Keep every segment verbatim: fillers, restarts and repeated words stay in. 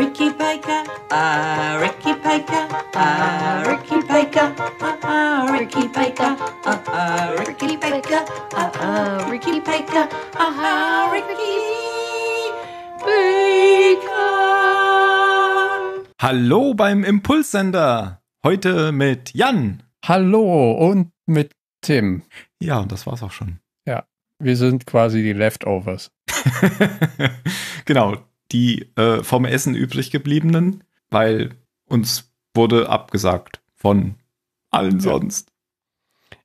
Ricky Baker, ah, Ricky Baker, ah, Ricky Baker, ah, Ricky Baker, ah, Ricky Baker, ah, Ricky Baker, ah, Ricky Baker. Hallo beim Impulssender. Heute mit Jan. Hallo und mit Tim. Ja, und das war's auch schon. Ja, wir sind quasi die Leftovers. Genau, die äh, vom Essen übrig gebliebenen, weil uns wurde abgesagt von allen ja. sonst.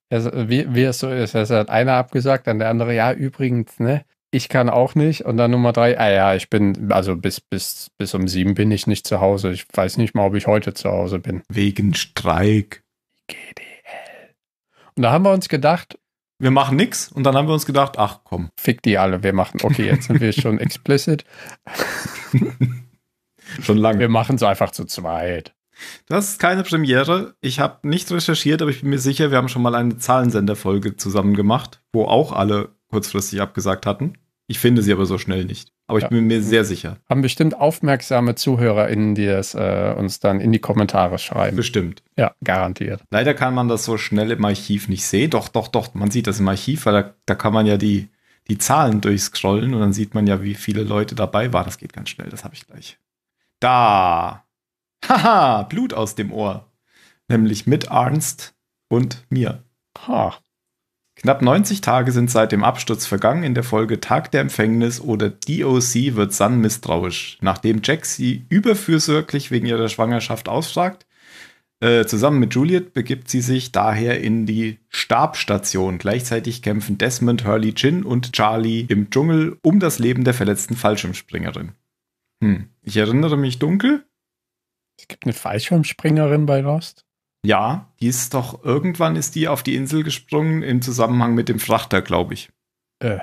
Also, wie, wie es so ist, es hat einer abgesagt, dann der andere, ja, übrigens, ne, ich kann auch nicht. Und dann Nummer drei, ah ja, ich bin, also bis, bis, bis um sieben bin ich nicht zu Hause. Ich weiß nicht mal, ob ich heute zu Hause bin. Wegen Streik. G D L. Und da haben wir uns gedacht, wir machen nix, und dann haben wir uns gedacht, ach komm. Fick die alle, wir machen, okay, jetzt sind wir schon explicit. Schon lange. Wir machen es einfach zu zweit. Das ist keine Premiere. Ich habe nicht recherchiert, aber ich bin mir sicher, wir haben schon mal eine Zahlensender-Folge zusammen gemacht, wo auch alle kurzfristig abgesagt hatten. Ich finde sie aber so schnell nicht. Aber ich ja. bin mir sehr sicher. Haben bestimmt aufmerksame ZuhörerInnen, die das äh, uns dann in die Kommentare schreiben. Bestimmt. Ja, garantiert. Leider kann man das so schnell im Archiv nicht sehen. Doch, doch, doch. Man sieht das im Archiv, weil da, da kann man ja die, die Zahlen durchscrollen und dann sieht man ja, wie viele Leute dabei waren. Das geht ganz schnell. Das habe ich gleich. Da. Haha, Blut aus dem Ohr. Nämlich mit Ernst und mir. Ha. Knapp neunzig Tage sind seit dem Absturz vergangen. In der Folge Tag der Empfängnis oder D O C wird Sun misstrauisch. Nachdem Jack sie überfürsorglich wegen ihrer Schwangerschaft ausfragt, äh, zusammen mit Juliet begibt sie sich daher in die Stabstation. Gleichzeitig kämpfen Desmond, Hurley, Jin und Charlie im Dschungel um das Leben der verletzten Fallschirmspringerin. Hm, ich erinnere mich dunkel. Es gibt eine Fallschirmspringerin bei Lost? Ja, die ist doch, irgendwann ist die auf die Insel gesprungen im Zusammenhang mit dem Frachter, glaube ich. Äh,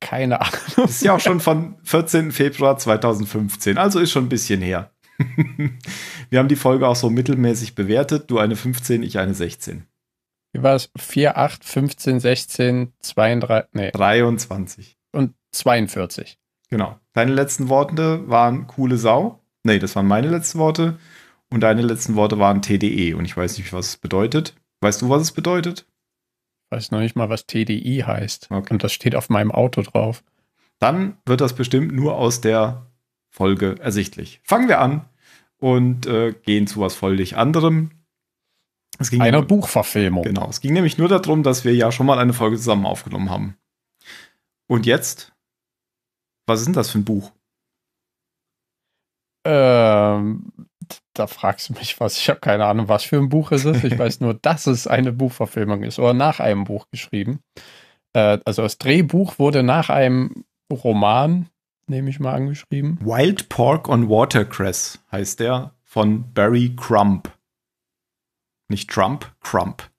keine Ahnung. Das ist ja auch schon von vierzehnten Februar zweitausendfünfzehn, also ist schon ein bisschen her. Wir haben die Folge auch so mittelmäßig bewertet, du eine fünfzehn, ich eine sechzehn. Wie war es? vier, acht, fünfzehn, sechzehn, zweiunddreißig, nee. dreiundzwanzig. Und zweiundvierzig. Genau. Deine letzten Worte waren coole Sau. Nee, das waren meine letzten Worte. Und deine letzten Worte waren T D E und ich weiß nicht, was es bedeutet. Weißt du, was es bedeutet? Ich weiß noch nicht mal, was T D I heißt. Okay. Und das steht auf meinem Auto drauf. Dann wird das bestimmt nur aus der Folge ersichtlich. Fangen wir an und äh, gehen zu was völlig anderem. Es ging einer um, Buchverfilmung. Genau, es ging nämlich nur darum, dass wir ja schon mal eine Folge zusammen aufgenommen haben. Und jetzt? Was ist denn das für ein Buch? Ähm... Da fragst du mich was. Ich habe keine Ahnung, was für ein Buch es ist. Ich weiß nur, dass es eine Buchverfilmung ist oder nach einem Buch geschrieben. Äh, also das Drehbuch wurde nach einem Roman, nehme ich mal an, geschrieben. Wild Pork on Watercress heißt der, von Barry Crump. Nicht Trump, Crump.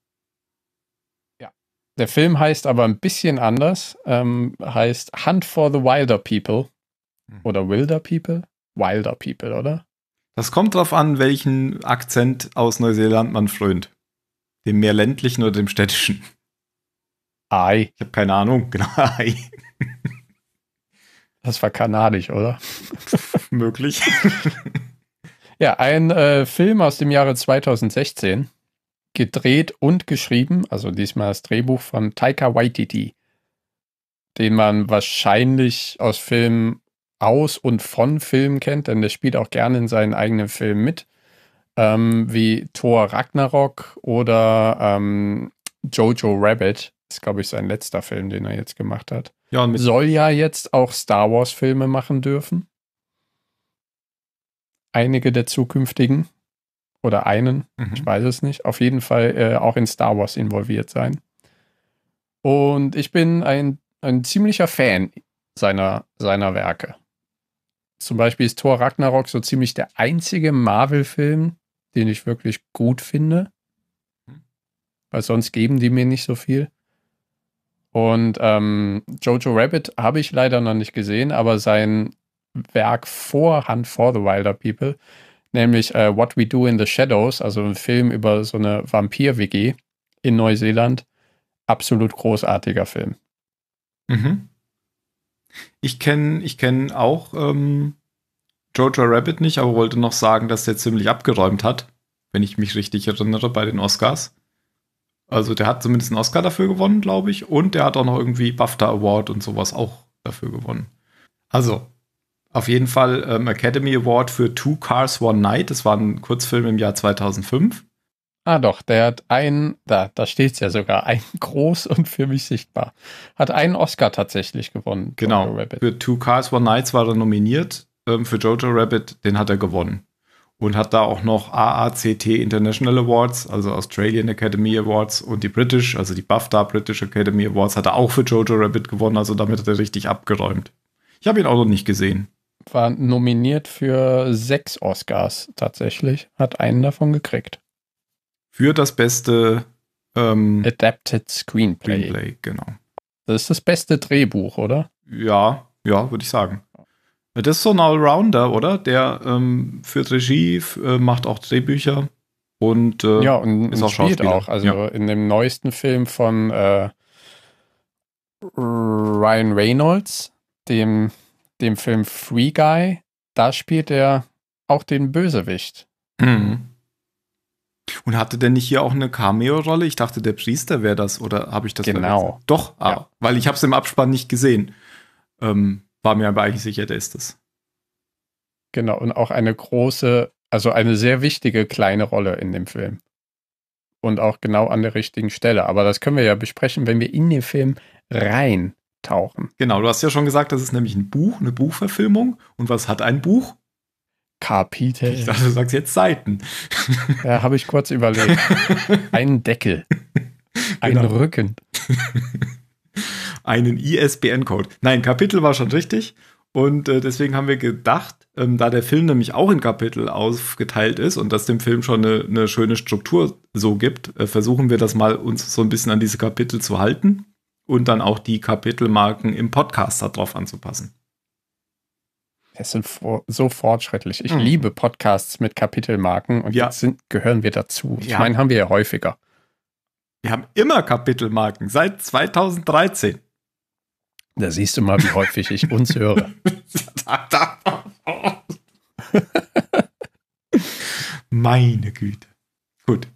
Ja. Der Film heißt aber ein bisschen anders. Ähm, heißt Hunt for the Wilderpeople. Oder Wilderpeople? Wilderpeople, oder? Das kommt drauf an, welchen Akzent aus Neuseeland man frönt. Dem mehr ländlichen oder dem städtischen? Ei. Ich habe keine Ahnung. Genau, Ei. Das war kanadisch, oder? Möglich. Ja, ein äh, Film aus dem Jahre zweitausendsechzehn. Gedreht und geschrieben, also diesmal das Drehbuch von Taika Waititi. Den man wahrscheinlich aus Filmen aus und von Filmen kennt, denn der spielt auch gerne in seinen eigenen Filmen mit, ähm, wie Thor Ragnarok oder ähm, Jojo Rabbit. Das ist, glaube ich, sein letzter Film, den er jetzt gemacht hat. Ja, und soll ja jetzt auch Star Wars Filme machen dürfen. Einige der zukünftigen oder einen, mhm. ich weiß es nicht. Auf jeden Fall äh, auch in Star Wars involviert sein. Und ich bin ein, ein ziemlicher Fan seiner, seiner Werke. Zum Beispiel ist Thor Ragnarok so ziemlich der einzige Marvel-Film, den ich wirklich gut finde. Weil sonst geben die mir nicht so viel. Und ähm, Jojo Rabbit habe ich leider noch nicht gesehen, aber sein Werk vor Hunt for the Wilder People, nämlich äh, What We Do in the Shadows, also ein Film über so eine Vampir-W G in Neuseeland, absolut großartiger Film. Mhm. Ich kenne ich kenn auch ähm, Jojo Rabbit nicht, aber wollte noch sagen, dass der ziemlich abgeräumt hat, wenn ich mich richtig erinnere, bei den Oscars. Also der hat zumindest einen Oscar dafür gewonnen, glaube ich. Und der hat auch noch irgendwie BAFTA Award und sowas auch dafür gewonnen. Also, auf jeden Fall ähm, Academy Award für Two Cars, One Night. Das war ein Kurzfilm im Jahr zweitausendfünf. Ah doch, der hat einen, da, da steht es ja sogar, ein groß und für mich sichtbar. Hat einen Oscar tatsächlich gewonnen. Genau, für Two Cars, One Night war er nominiert. Ähm, für Jojo Rabbit, den hat er gewonnen. Und hat da auch noch A A C T International Awards, also Australian Academy Awards und die British, also die BAFTA British Academy Awards, hat er auch für Jojo Rabbit gewonnen. Also damit hat er richtig abgeräumt. Ich habe ihn auch noch nicht gesehen. War nominiert für sechs Oscars tatsächlich. Hat einen davon gekriegt. Für das beste ähm, Adapted Screenplay. Screenplay, genau. Das ist das beste Drehbuch, oder? Ja, ja, würde ich sagen. Das ist so ein Allrounder, oder? Der ähm, führt Regie, äh, macht auch Drehbücher und, äh, ja, und ist auch Schauspieler. Auch. Also ja. In dem neuesten Film von äh, Ryan Reynolds, dem, dem Film Free Guy, da spielt er auch den Bösewicht. Mhm. Und hatte der nicht hier auch eine Cameo-Rolle? Ich dachte, der Priester wäre das, oder habe ich das Genau. vergessen? Doch, ah, ja. Weil ich habe es im Abspann nicht gesehen. Ähm, war mir aber eigentlich sicher, der ist es. Genau, und auch eine große, also eine sehr wichtige kleine Rolle in dem Film. Und auch genau an der richtigen Stelle. Aber das können wir ja besprechen, wenn wir in den Film reintauchen. Genau, du hast ja schon gesagt, das ist nämlich ein Buch, eine Buchverfilmung. Und was hat ein Buch? Kapitel. Ich dachte, du sagst jetzt Seiten. Ja, habe ich kurz überlegt. Einen Deckel. Einen genau. Rücken. Einen I S B N-Code. Nein, Kapitel war schon richtig. Und äh, deswegen haben wir gedacht, ähm, da der Film nämlich auch in Kapitel aufgeteilt ist und das dem Film schon eine, eine schöne Struktur so gibt, äh, versuchen wir das mal uns so ein bisschen an diese Kapitel zu halten und dann auch die Kapitelmarken im Podcast darauf anzupassen. Es sind vor, so fortschrittlich. Ich mhm. liebe Podcasts mit Kapitelmarken und ja. jetzt sind, gehören wir dazu. Ich ja. meine, haben wir ja häufiger. Wir haben immer Kapitelmarken, seit zweitausenddreizehn. Da siehst du mal, wie häufig ich uns höre. Meine Güte. Gut.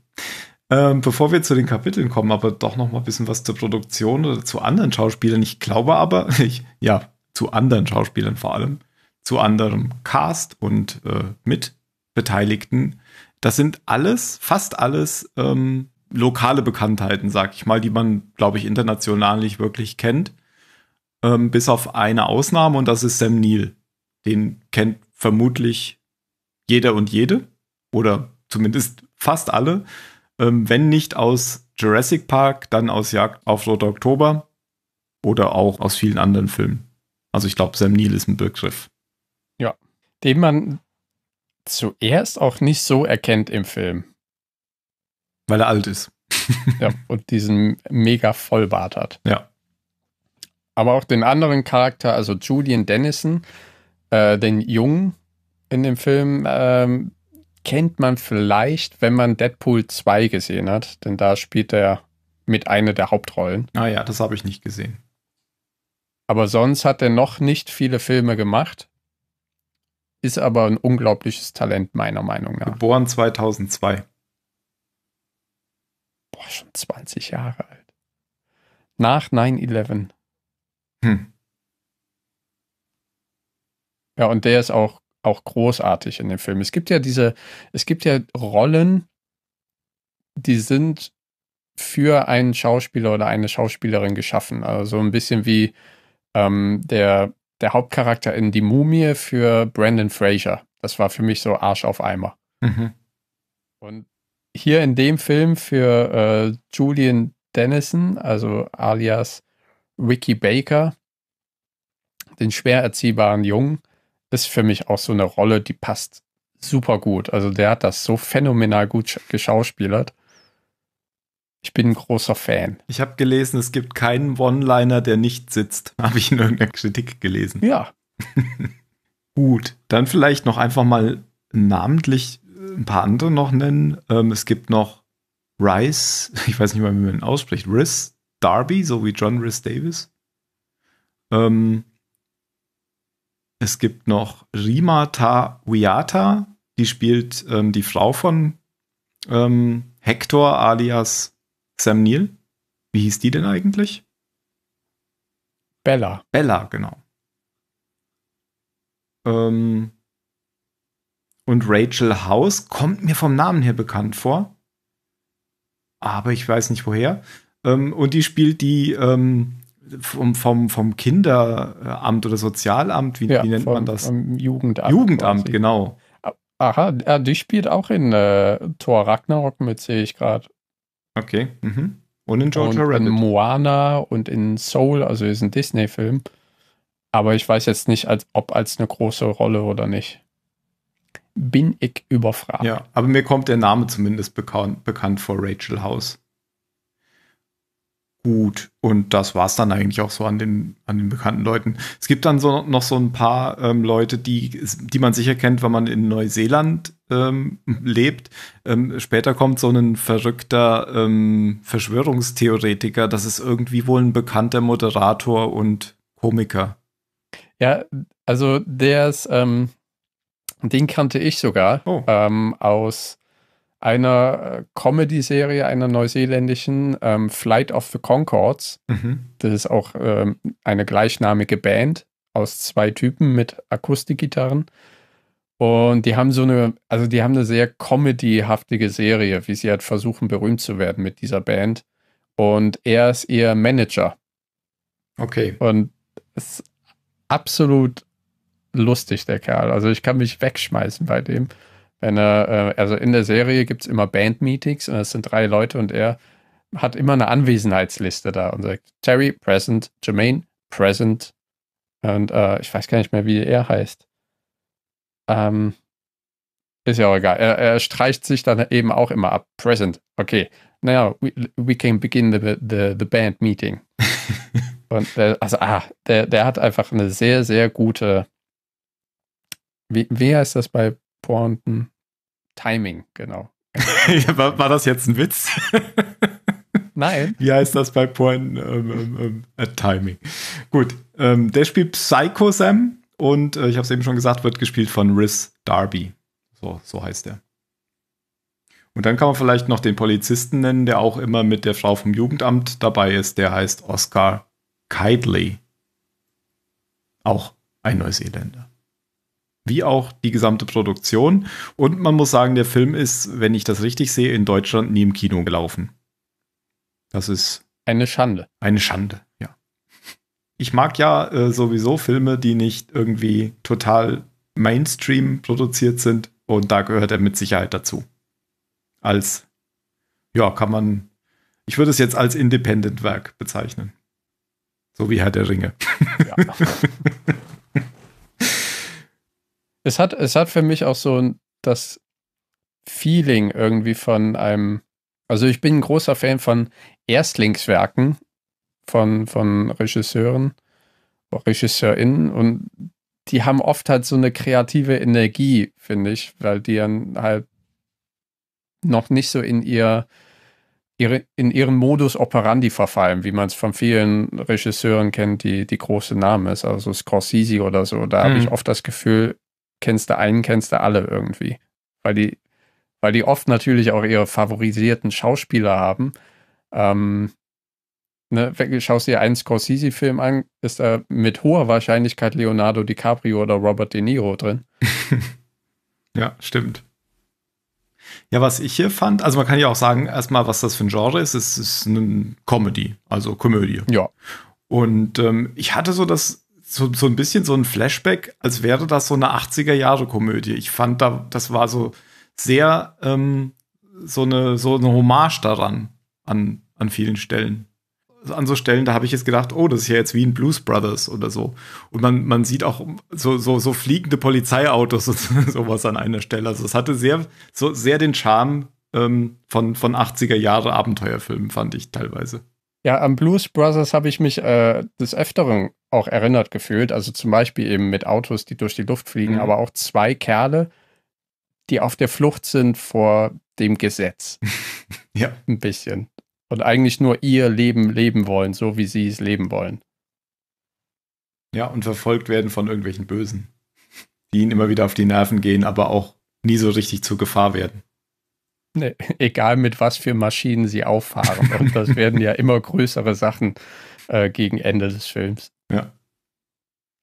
Ähm, bevor wir zu den Kapiteln kommen, aber doch noch mal ein bisschen was zur Produktion oder zu anderen Schauspielern. Ich glaube aber, ich, ja, zu anderen Schauspielern vor allem. Zu anderem Cast und äh, Mitbeteiligten. Das sind alles, fast alles ähm, lokale Bekanntheiten, sag ich mal, die man, glaube ich, international nicht wirklich kennt. Ähm, bis auf eine Ausnahme und das ist Sam Neill. Den kennt vermutlich jeder und jede oder zumindest fast alle. Ähm, wenn nicht aus Jurassic Park, dann aus Jagd auf Roter Oktober oder auch aus vielen anderen Filmen. Also ich glaube, Sam Neill ist ein Begriff. Ja, den man zuerst auch nicht so erkennt im Film. Weil er alt ist. Ja, und diesen mega Vollbart hat. Ja. Aber auch den anderen Charakter, also Julian Dennison, äh, den Jungen in dem Film, ähm, kennt man vielleicht, wenn man Deadpool zwei gesehen hat. Denn da spielt er mit einer der Hauptrollen. Ah ja, das habe ich nicht gesehen. Aber sonst hat er noch nicht viele Filme gemacht. Ist aber ein unglaubliches Talent, meiner Meinung nach. Geboren zweitausendzwei. Boah, schon zwanzig Jahre alt. Nach nine eleven. Hm. Ja, und der ist auch, auch großartig in dem Film. Es gibt ja diese, es gibt ja Rollen, die sind für einen Schauspieler oder eine Schauspielerin geschaffen. Also so ein bisschen wie ähm, der Der Hauptcharakter in Die Mumie für Brendan Fraser. Das war für mich so Arsch auf Eimer. Mhm. Und hier in dem Film für äh, Julian Dennison, also alias Ricky Baker, den schwer erziehbaren Jungen, ist für mich auch so eine Rolle, die passt super gut. Also der hat das so phänomenal gut geschauspielert. Ich bin ein großer Fan. Ich habe gelesen, es gibt keinen One-Liner, der nicht sitzt. Habe ich in irgendeiner Kritik gelesen. Ja. Gut, dann vielleicht noch einfach mal namentlich ein paar andere noch nennen. Ähm, es gibt noch Rhys, ich weiß nicht mal, wie man ihn ausspricht, Rhys Darby, so wie John Rhys Davis. Ähm, Es gibt noch Rima Tawiata, die spielt ähm, die Frau von ähm, Hector alias Sam Neill. Wie hieß die denn eigentlich? Bella. Bella, genau. Ähm, und Rachel House kommt mir vom Namen her bekannt vor. Aber ich weiß nicht woher. Ähm, und die spielt die ähm, vom, vom, vom Kinderamt oder Sozialamt, wie, ja, wie nennt vom, man das? Vom Jugendamt. Jugendamt, genau. Aha, die spielt auch in äh, Thor Ragnarok mit, sehe ich gerade. Okay, mhm. Und in Jojo Rabbit. In Moana und in Soul, also ist ein Disney-Film. Aber ich weiß jetzt nicht, als, ob als eine große Rolle oder nicht. Bin ich überfragt. Ja, aber mir kommt der Name zumindest bekannt, bekannt vor, Rachel House. Gut, und das war es dann eigentlich auch so an den, an den bekannten Leuten. Es gibt dann so, noch so ein paar ähm, Leute, die, die man sicher kennt, wenn man in Neuseeland ähm, lebt. Ähm, später kommt so ein verrückter ähm, Verschwörungstheoretiker. Das ist irgendwie wohl ein bekannter Moderator und Komiker. Ja, also der ist, ähm, den kannte ich sogar oh. ähm, aus einer Comedy-Serie, einer neuseeländischen, ähm, Flight of the Conchords. Mhm. Das ist auch ähm, eine gleichnamige Band aus zwei Typen mit Akustikgitarren. Und die haben so eine, also die haben eine sehr comedyhaftige Serie, wie sie halt versuchen, berühmt zu werden mit dieser Band. Und er ist ihr Manager. Okay. Und es ist absolut lustig, der Kerl. Also ich kann mich wegschmeißen bei dem. Wenn er, also in der Serie gibt es immer Band-Meetings und es sind drei Leute und er hat immer eine Anwesenheitsliste da und sagt, Terry, present, Jermaine, present und äh, ich weiß gar nicht mehr, wie er heißt. Ähm, ist ja auch egal. Er, er streicht sich dann eben auch immer ab. Present, okay. Naja, we, we can begin the, the, the band meeting. Und der, also, ah, der, der hat einfach eine sehr, sehr gute, wie, wie heißt das bei Pointen? Timing, genau. war, war das jetzt ein Witz? Nein. Wie heißt das bei Pointen? Ähm, ähm, äh, Timing. Gut, ähm, der spielt Psycho Sam und äh, ich habe es eben schon gesagt, wird gespielt von Rhys Darby. So, so heißt er. Und dann kann man vielleicht noch den Polizisten nennen, der auch immer mit der Frau vom Jugendamt dabei ist. Der heißt Oscar Kidley. Auch ein Neuseeländer. Wie auch die gesamte Produktion. Und man muss sagen, der Film ist, wenn ich das richtig sehe, in Deutschland nie im Kino gelaufen. Das ist eine Schande. Eine Schande, ja. Ich mag ja äh, sowieso Filme, die nicht irgendwie total Mainstream produziert sind. Und da gehört er mit Sicherheit dazu. Als, ja, kann man, ich würde es jetzt als Independent-Werk bezeichnen. So wie Herr der Ringe. Ja. Es hat, es hat für mich auch so das Feeling irgendwie von einem, also ich bin ein großer Fan von Erstlingswerken von, von Regisseuren, RegisseurInnen und die haben oft halt so eine kreative Energie, finde ich, weil die dann halt noch nicht so in ihr, ihre, in ihren Modus operandi verfallen, wie man es von vielen Regisseuren kennt, die, die große Namen ist, also Scorsese oder so, da mhm. habe ich oft das Gefühl, kennst du einen, kennst du alle irgendwie. Weil die, weil die oft natürlich auch ihre favorisierten Schauspieler haben. Ähm, ne, schaust dir einen Scorsese-Film an, ist da mit hoher Wahrscheinlichkeit Leonardo DiCaprio oder Robert De Niro drin. Ja, stimmt. Ja, was ich hier fand, also man kann ja auch sagen, erstmal, was das für ein Genre ist, es ist eine Comedy, also Komödie. Ja. Und ähm, ich hatte so das So, so ein bisschen so ein Flashback, als wäre das so eine achtziger-Jahre-Komödie. Ich fand, da, das war so sehr ähm, so, eine, so eine Hommage daran, an, an vielen Stellen. An so Stellen, da habe ich jetzt gedacht, oh, das ist ja jetzt wie in Blues Brothers oder so. Und man, man sieht auch so, so, so fliegende Polizeiautos und sowas an einer Stelle. Also es hatte sehr, so sehr den Charme ähm, von, von achtziger-Jahre-Abenteuerfilmen, fand ich teilweise. Ja, an Blues Brothers habe ich mich äh, des Öfteren auch erinnert gefühlt. Also zum Beispiel eben mit Autos, die durch die Luft fliegen, mhm. aber auch zwei Kerle, die auf der Flucht sind vor dem Gesetz. Ja. Ein bisschen. Und eigentlich nur ihr Leben leben wollen, so wie sie es leben wollen. Ja, und verfolgt werden von irgendwelchen Bösen, die ihnen immer wieder auf die Nerven gehen, aber auch nie so richtig zur Gefahr werden. Nee, egal mit was für Maschinen sie auffahren. Und das werden ja immer größere Sachen äh, gegen Ende des Films. Ja.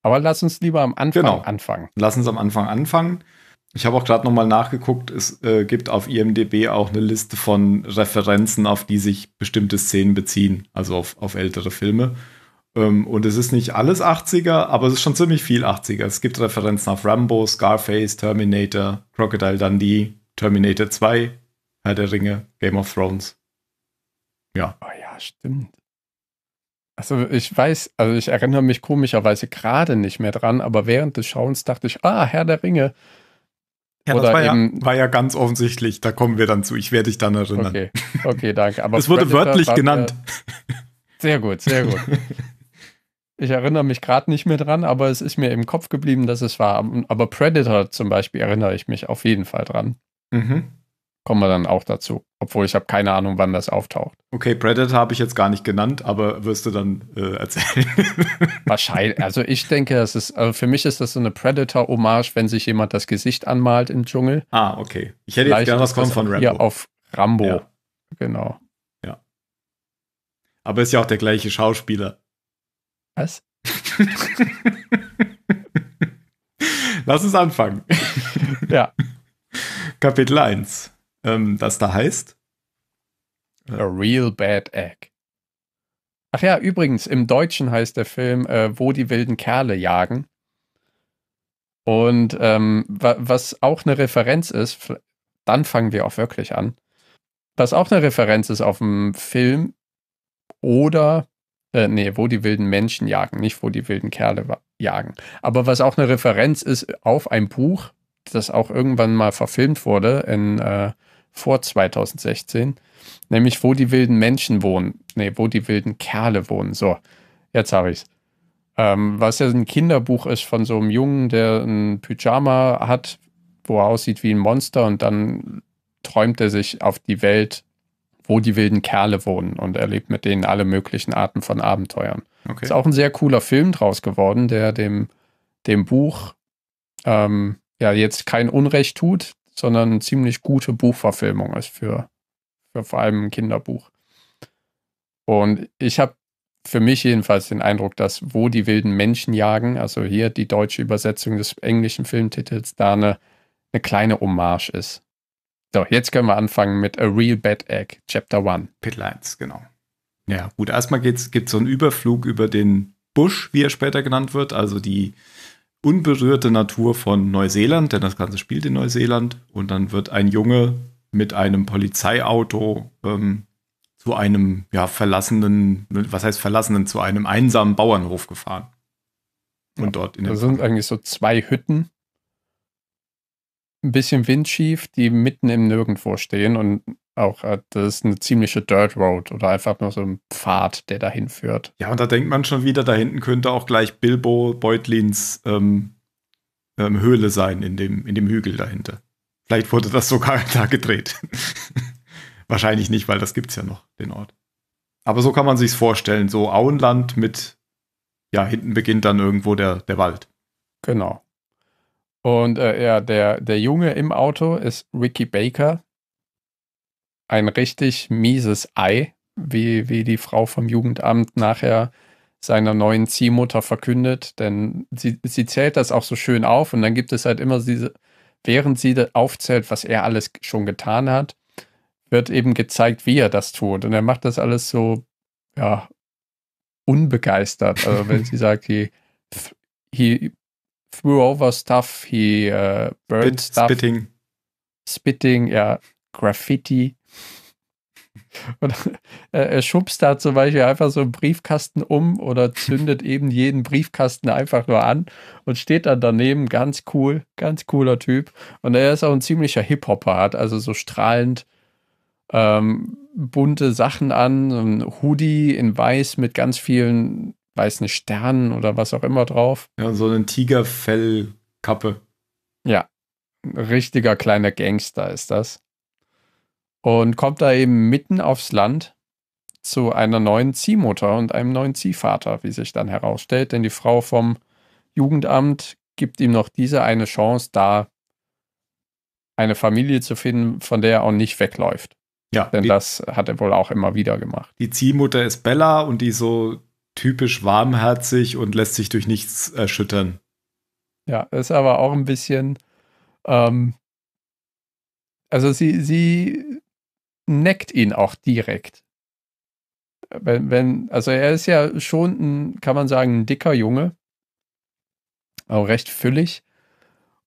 Aber lass uns lieber am Anfang genau. anfangen. Lass uns am Anfang anfangen. Ich habe auch gerade nochmal nachgeguckt, es äh, gibt auf I M D B auch eine Liste von Referenzen, auf die sich bestimmte Szenen beziehen, also auf, auf ältere Filme. Ähm, und es ist nicht alles achtziger, aber es ist schon ziemlich viel achtziger. Es gibt Referenzen auf Rambo, Scarface, Terminator, Crocodile Dundee, Terminator zwei, Herr der Ringe, Game of Thrones. Ja. Oh ja, stimmt. Also ich weiß, also ich erinnere mich komischerweise gerade nicht mehr dran, aber während des Schauens dachte ich, ah, Herr der Ringe. Ja, das Oder war, eben, ja, war ja ganz offensichtlich. Da kommen wir dann zu. Ich werde dich dann erinnern. Okay, okay, danke. Aber es wurde Predator wörtlich genannt. Ja, sehr gut, sehr gut. Ich erinnere mich gerade nicht mehr dran, aber es ist mir im Kopf geblieben, dass es war. Aber Predator zum Beispiel erinnere ich mich auf jeden Fall dran. Mhm. Kommen wir dann auch dazu. Obwohl ich habe keine Ahnung, wann das auftaucht. Okay, Predator habe ich jetzt gar nicht genannt, aber wirst du dann äh, erzählen. Wahrscheinlich. Also ich denke, es ist, also für mich ist das so eine Predator-Hommage, wenn sich jemand das Gesicht anmalt im Dschungel. Ah, okay. Ich hätte Vielleicht jetzt gerne was kommen von Rambo. Hier auf Rambo. Ja. Genau. Ja. Aber ist ja auch der gleiche Schauspieler. Was? Lass uns anfangen. Ja. Kapitel eins, ähm, das da heißt A Real Bad Egg. Ach ja, übrigens, im Deutschen heißt der Film äh, Wo die wilden Kerle jagen. Und ähm, wa was auch eine Referenz ist, dann fangen wir auch wirklich an, was auch eine Referenz ist auf dem Film oder, äh, nee, Wo die wilden Menschen jagen, nicht Wo die wilden Kerle jagen. Aber was auch eine Referenz ist auf ein Buch, das auch irgendwann mal verfilmt wurde in, äh, vor zweitausendsechzehn, nämlich Wo die wilden Menschen wohnen, nee, Wo die wilden Kerle wohnen, so, jetzt habe ich es, ähm, was ja ein Kinderbuch ist von so einem Jungen, der ein Pyjama hat, wo er aussieht wie ein Monster und dann träumt er sich auf die Welt, wo die wilden Kerle wohnen und erlebt mit denen alle möglichen Arten von Abenteuern. Okay. Ist auch ein sehr cooler Film draus geworden, der dem, dem Buch, ähm, ja, jetzt kein Unrecht tut, sondern eine ziemlich gute Buchverfilmung ist für, für vor allem ein Kinderbuch. Und ich habe für mich jedenfalls den Eindruck, dass Wo die wilden Menschen jagen, also hier die deutsche Übersetzung des englischen Filmtitels, da eine, eine kleine Hommage ist. So, jetzt können wir anfangen mit A Real Bad Egg, Chapter eins. Kapitel eins, genau. Ja, gut, erstmal gibt es so einen Überflug über den Busch, wie er später genannt wird, also die unberührte Natur von Neuseeland, denn das Ganze spielt in Neuseeland. Und dann wird ein Junge mit einem Polizeiauto ähm, zu einem ja, verlassenen, was heißt verlassenen, zu einem einsamen Bauernhof gefahren. Und ja, dort in der. Da sind eigentlich so zwei Hütten, ein bisschen windschief, die mitten im Nirgendwo stehen. Und auch, das ist eine ziemliche Dirt Road oder einfach nur so ein Pfad, der dahin führt. Ja, und da denkt man schon wieder, da hinten könnte auch gleich Bilbo Beutlins ähm, ähm, Höhle sein in dem, in dem Hügel dahinter. Vielleicht wurde das sogar da gedreht. Wahrscheinlich nicht, weil das gibt es ja noch, den Ort. Aber so kann man sich's vorstellen. So Auenland mit, ja, hinten beginnt dann irgendwo der, der Wald. Genau. Und äh, ja, der, der Junge im Auto ist Ricky Baker. Ein richtig mieses Ei, wie, wie die Frau vom Jugendamt nachher seiner neuen Ziehmutter verkündet. Denn sie, sie zählt das auch so schön auf und dann gibt es halt immer diese, während sie das aufzählt, was er alles schon getan hat, wird eben gezeigt, wie er das tut. Und er macht das alles so, ja, unbegeistert. Also wenn sie sagt, he, he threw over stuff, he uh, burned Spit, stuff. Spitting. Spitting, ja, Graffiti. Und äh, er schubst da zum Beispiel einfach so einen Briefkasten um oder zündet eben jeden Briefkasten einfach nur an und steht dann daneben, ganz cool, ganz cooler Typ. Und er ist auch ein ziemlicher Hip-Hopper, hat also so strahlend ähm, bunte Sachen an, so ein Hoodie in weiß mit ganz vielen weißen Sternen oder was auch immer drauf. Ja, so eine Tigerfellkappe. Ja, ein richtiger kleiner Gangster ist das. Und kommt da eben mitten aufs Land zu einer neuen Ziehmutter und einem neuen Ziehvater, wie sich dann herausstellt. Denn die Frau vom Jugendamt gibt ihm noch diese eine Chance, da eine Familie zu finden, von der er auch nicht wegläuft. Ja, denn die, das hat er wohl auch immer wieder gemacht. Die Ziehmutter ist Bella und die ist so typisch warmherzig und lässt sich durch nichts erschüttern. Ja, ist aber auch ein bisschen ähm, also sie, sie neckt ihn auch direkt. Wenn, wenn, also er ist ja schon ein, kann man sagen, ein dicker Junge. Auch recht füllig.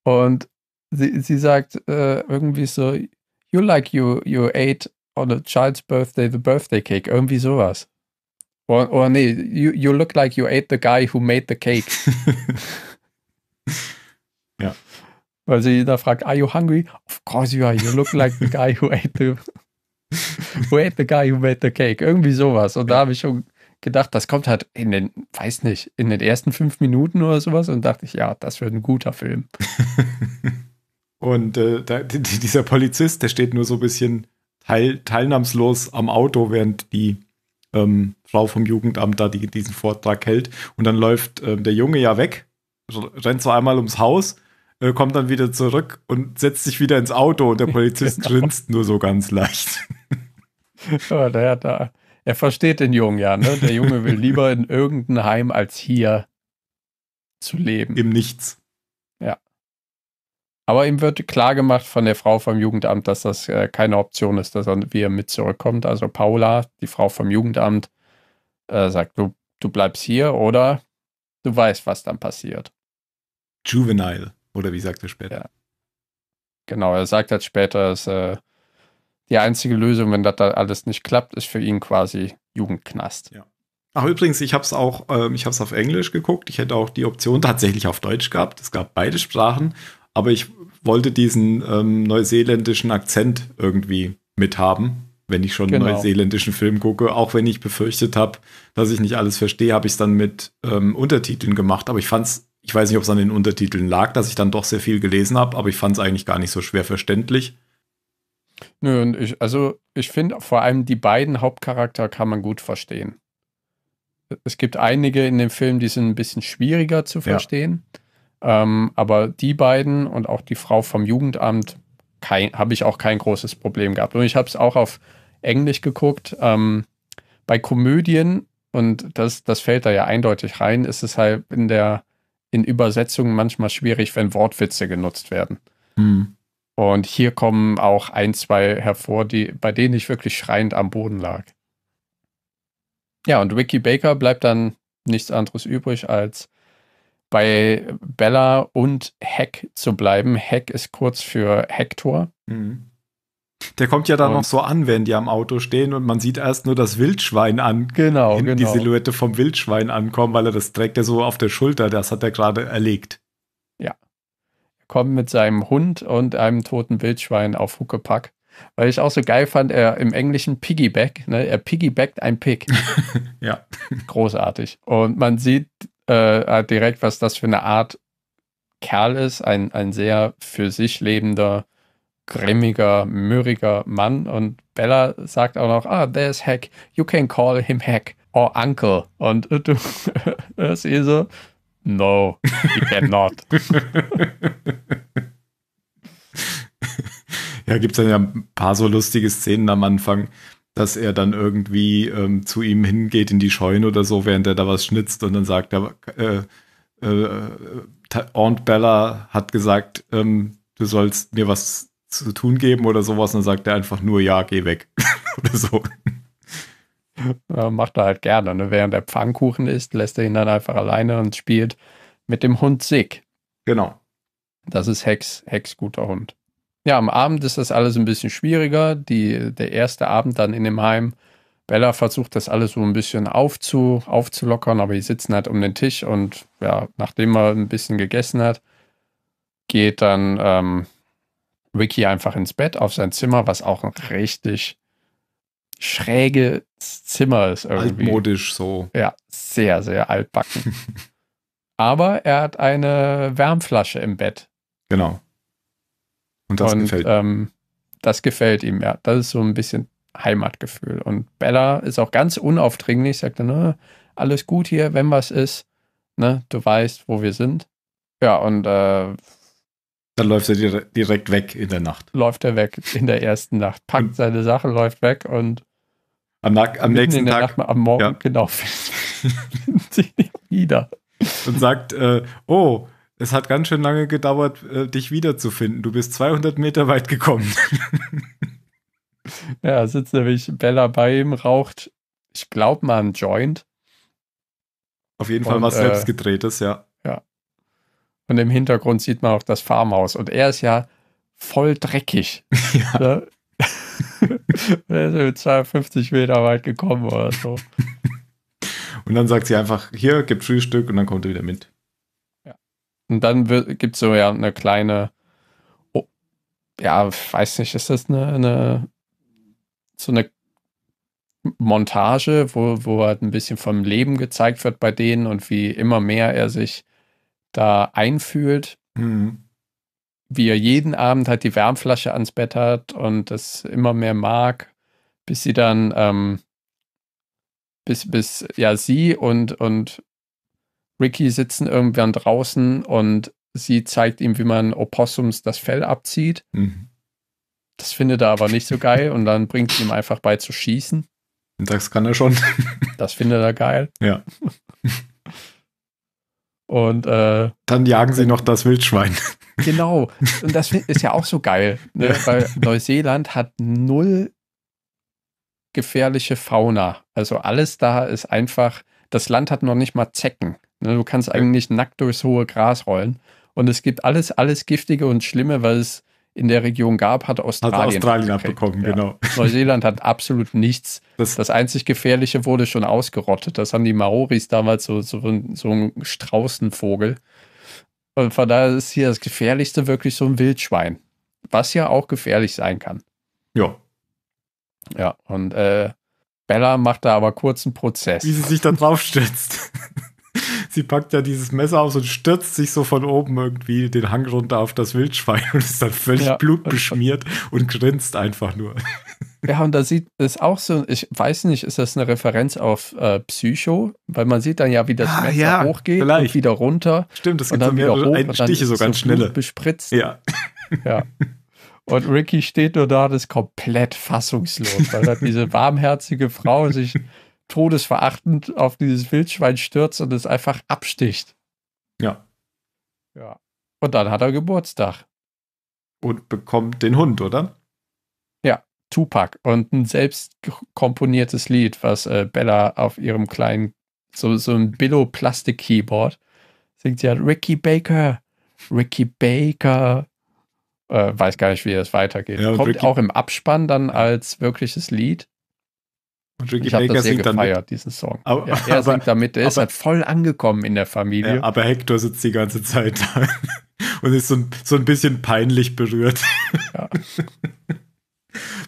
Und sie, sie sagt äh, irgendwie so, you like you, you ate on a child's birthday the birthday cake. Irgendwie sowas. Oder, oder nee, you, you look like you ate the guy who made the cake. Ja. Weil sie da fragt, are you hungry? Of course you are. You look like the guy who ate the who ate the guy who made the cake. Irgendwie sowas. Und da habe ich schon gedacht, das kommt halt in den, weiß nicht, in den ersten fünf Minuten oder sowas. Und dachte ich, ja, das wird ein guter Film. Und äh, da, dieser Polizist, der steht nur so ein bisschen teil, teilnahmslos am Auto, während die ähm, Frau vom Jugendamt da die, diesen Vortrag hält. Und dann läuft äh, der Junge ja weg, rennt so einmal ums Haus, äh, kommt dann wieder zurück und setzt sich wieder ins Auto. Und der Polizist genau. Grinst nur so ganz leicht. Ja, der hat da, er versteht den Jungen ja, ne? Der Junge will lieber in irgendein Heim als hier zu leben. Im Nichts. Ja. Aber ihm wird klar gemacht von der Frau vom Jugendamt, dass das äh, keine Option ist, dass er wieder mit zurückkommt. Also Paula, die Frau vom Jugendamt, äh, sagt, du, du bleibst hier oder du weißt, was dann passiert. Juvenile, oder wie sagt er später? Ja. Genau, er sagt halt später, dass äh, die einzige Lösung, wenn das da alles nicht klappt, ist für ihn quasi Jugendknast. Ja. Ach übrigens, ich habe es auch, ähm, ich habe es auf Englisch geguckt. Ich hätte auch die Option tatsächlich auf Deutsch gehabt. Es gab beide Sprachen, aber ich wollte diesen ähm, neuseeländischen Akzent irgendwie mithaben, wenn ich schon genau. einen neuseeländischen Film gucke. Auch wenn ich befürchtet habe, dass ich nicht alles verstehe, habe ich es dann mit ähm, Untertiteln gemacht. Aber ich fand es, ich weiß nicht, ob es an den Untertiteln lag, dass ich dann doch sehr viel gelesen habe, aber ich fand es eigentlich gar nicht so schwer verständlich. Nö, und ich, also ich finde vor allem die beiden Hauptcharakter kann man gut verstehen. Es gibt einige in dem Film, die sind ein bisschen schwieriger zu verstehen. Ja. Ähm, aber die beiden und auch die Frau vom Jugendamt habe ich auch kein großes Problem gehabt. Und ich habe es auch auf Englisch geguckt. Ähm, bei Komödien, und das, das fällt da ja eindeutig rein, ist es halt in der in Übersetzungen manchmal schwierig, wenn Wortwitze genutzt werden. Hm. Und hier kommen auch ein, zwei hervor, die, bei denen ich wirklich schreiend am Boden lag. Ja, und Ricky Baker bleibt dann nichts anderes übrig, als bei Bella und Heck zu bleiben. Heck ist kurz für Hector. Mhm. Der kommt ja dann und noch so an, wenn die am Auto stehen und man sieht erst nur das Wildschwein an. Genau, genau. Die Silhouette vom Wildschwein ankommen, weil er das trägt er so auf der Schulter. Das hat er gerade erlegt. Ja. Kommt mit seinem Hund und einem toten Wildschwein auf Huckepack. Weil ich auch so geil fand, er im Englischen Piggyback, ne? Er piggybackt ein Pig. Ja. Großartig. Und man sieht äh, direkt, was das für eine Art Kerl ist. Ein, ein sehr für sich lebender, grimmiger, mürriger Mann. Und Bella sagt auch noch, ah, there's Heck. You can call him Heck or Uncle. Und äh, du hörst eh so, no, you cannot. Ja, gibt es dann ja ein paar so lustige Szenen am Anfang, dass er dann irgendwie ähm, zu ihm hingeht in die Scheune oder so, während er da was schnitzt und dann sagt er, äh, äh, Aunt Bella hat gesagt, ähm, du sollst mir was zu tun geben oder sowas und dann sagt er einfach nur, ja, geh weg oder so. Ja, macht er halt gerne, ne? Während er Pfannkuchen isst, lässt er ihn dann einfach alleine und spielt mit dem Hund Sig. Genau. Das ist Hex, Hex guter Hund. Ja, am Abend ist das alles ein bisschen schwieriger. Die, der erste Abend dann in dem Heim. Bella versucht das alles so ein bisschen aufzu, aufzulockern, aber die sitzen halt um den Tisch und ja, nachdem er ein bisschen gegessen hat, geht dann ähm, Ricky einfach ins Bett auf sein Zimmer, was auch ein richtig schräges Zimmer ist irgendwie. Altmodisch so. Ja, sehr, sehr altbacken. Aber er hat eine Wärmflasche im Bett. Genau. Und das und, gefällt ihm. Ähm, das gefällt ihm, ja. Das ist so ein bisschen Heimatgefühl. Und Bella ist auch ganz unaufdringlich, sagt dann, ne, alles gut hier, wenn was ist, ne, du weißt, wo wir sind. Ja, und äh, dann läuft er direkt weg in der Nacht. Läuft er weg in der ersten Nacht, packt seine Sache, läuft weg und am, am nächsten Tag, Nacht, am Morgen, ja. Genau, finden sie nicht wieder. Und sagt, äh, oh, es hat ganz schön lange gedauert, äh, dich wiederzufinden. Du bist zweihundert Meter weit gekommen. Ja, sitzt nämlich Bella bei ihm, raucht, ich glaube mal, einen Joint. Auf jeden Fall und, was äh, selbstgedrehtes, ja. Ja. Und im Hintergrund sieht man auch das Farmhaus. Und er ist ja voll dreckig. Ja. Ne? Er ist mit zweihundertfünfzig Meter weit gekommen oder so. Und dann sagt sie einfach, hier, gibt Frühstück und dann kommt er wieder mit. Ja. Und dann gibt es so ja eine kleine, oh, ja, weiß nicht, ist das eine, eine so eine Montage, wo, wo halt ein bisschen vom Leben gezeigt wird bei denen und wie immer mehr er sich da einfühlt. Mhm. Wie er jeden Abend halt die Wärmflasche ans Bett hat und das immer mehr mag, bis sie dann, ähm, bis, bis, ja, sie und, und Ricky sitzen irgendwann draußen und sie zeigt ihm, wie man Opossums das Fell abzieht. Mhm. Das findet er aber nicht so geil und dann bringt sie ihm einfach bei zu schießen. Das kann er schon. Das findet er geil. Ja. Und äh, dann jagen sie noch das Wildschwein. Genau. Und das ist ja auch so geil, ne? Ja. Weil Neuseeland hat null gefährliche Fauna. Also alles da ist einfach, das Land hat noch nicht mal Zecken. Ne? Du kannst eigentlich nackt durchs hohe Gras rollen. Und es gibt alles, alles Giftige und Schlimme, weil es in der Region gab, hat Australien, hat Australien abbekommen, ja. Genau. Neuseeland hat absolut nichts. Das, das einzig Gefährliche wurde schon ausgerottet. Das haben die Maoris damals, so, so, so ein Straußenvogel. Und von daher ist hier das Gefährlichste wirklich so ein Wildschwein. Was ja auch gefährlich sein kann. Ja. Ja, und äh, Bella macht da aber kurz einen Prozess. Wie sie sich da drauf stürzt. Sie packt ja dieses Messer aus und stürzt sich so von oben irgendwie den Hang runter auf das Wildschwein und ist dann völlig ja, blutbeschmiert und, und grinst einfach nur. Ja, und da sieht es auch so, ich weiß nicht, ist das eine Referenz auf äh, Psycho? Weil man sieht dann ja, wie das ah, Messer ja, hochgeht vielleicht. Und wieder runter. Stimmt, das gibt dann so mehrere Stiche, so ganz schnelle. Bespritzt. Ja. Ja. Und Ricky steht nur da und ist komplett fassungslos, weil dann diese warmherzige Frau sich todesverachtend auf dieses Wildschwein stürzt und es einfach absticht. Ja. Ja. Und dann hat er Geburtstag. Und bekommt den Hund, oder? Ja, Tupac. Und ein selbst komponiertes Lied, was äh, Bella auf ihrem kleinen, so, so ein Billo-Plastik-Keyboard singt. Sie halt Ricky Baker, Ricky Baker. Äh, weiß gar nicht, wie das weitergeht. Ja, kommt Ricky auch im Abspann dann als wirkliches Lied. Und Ricky ich habe das sehr gefeiert, diesen Song. Aber, ja, er aber, singt damit, der aber, ist halt voll angekommen in der Familie. Ja, aber Hector sitzt die ganze Zeit da und ist so ein, so ein bisschen peinlich berührt. Ja.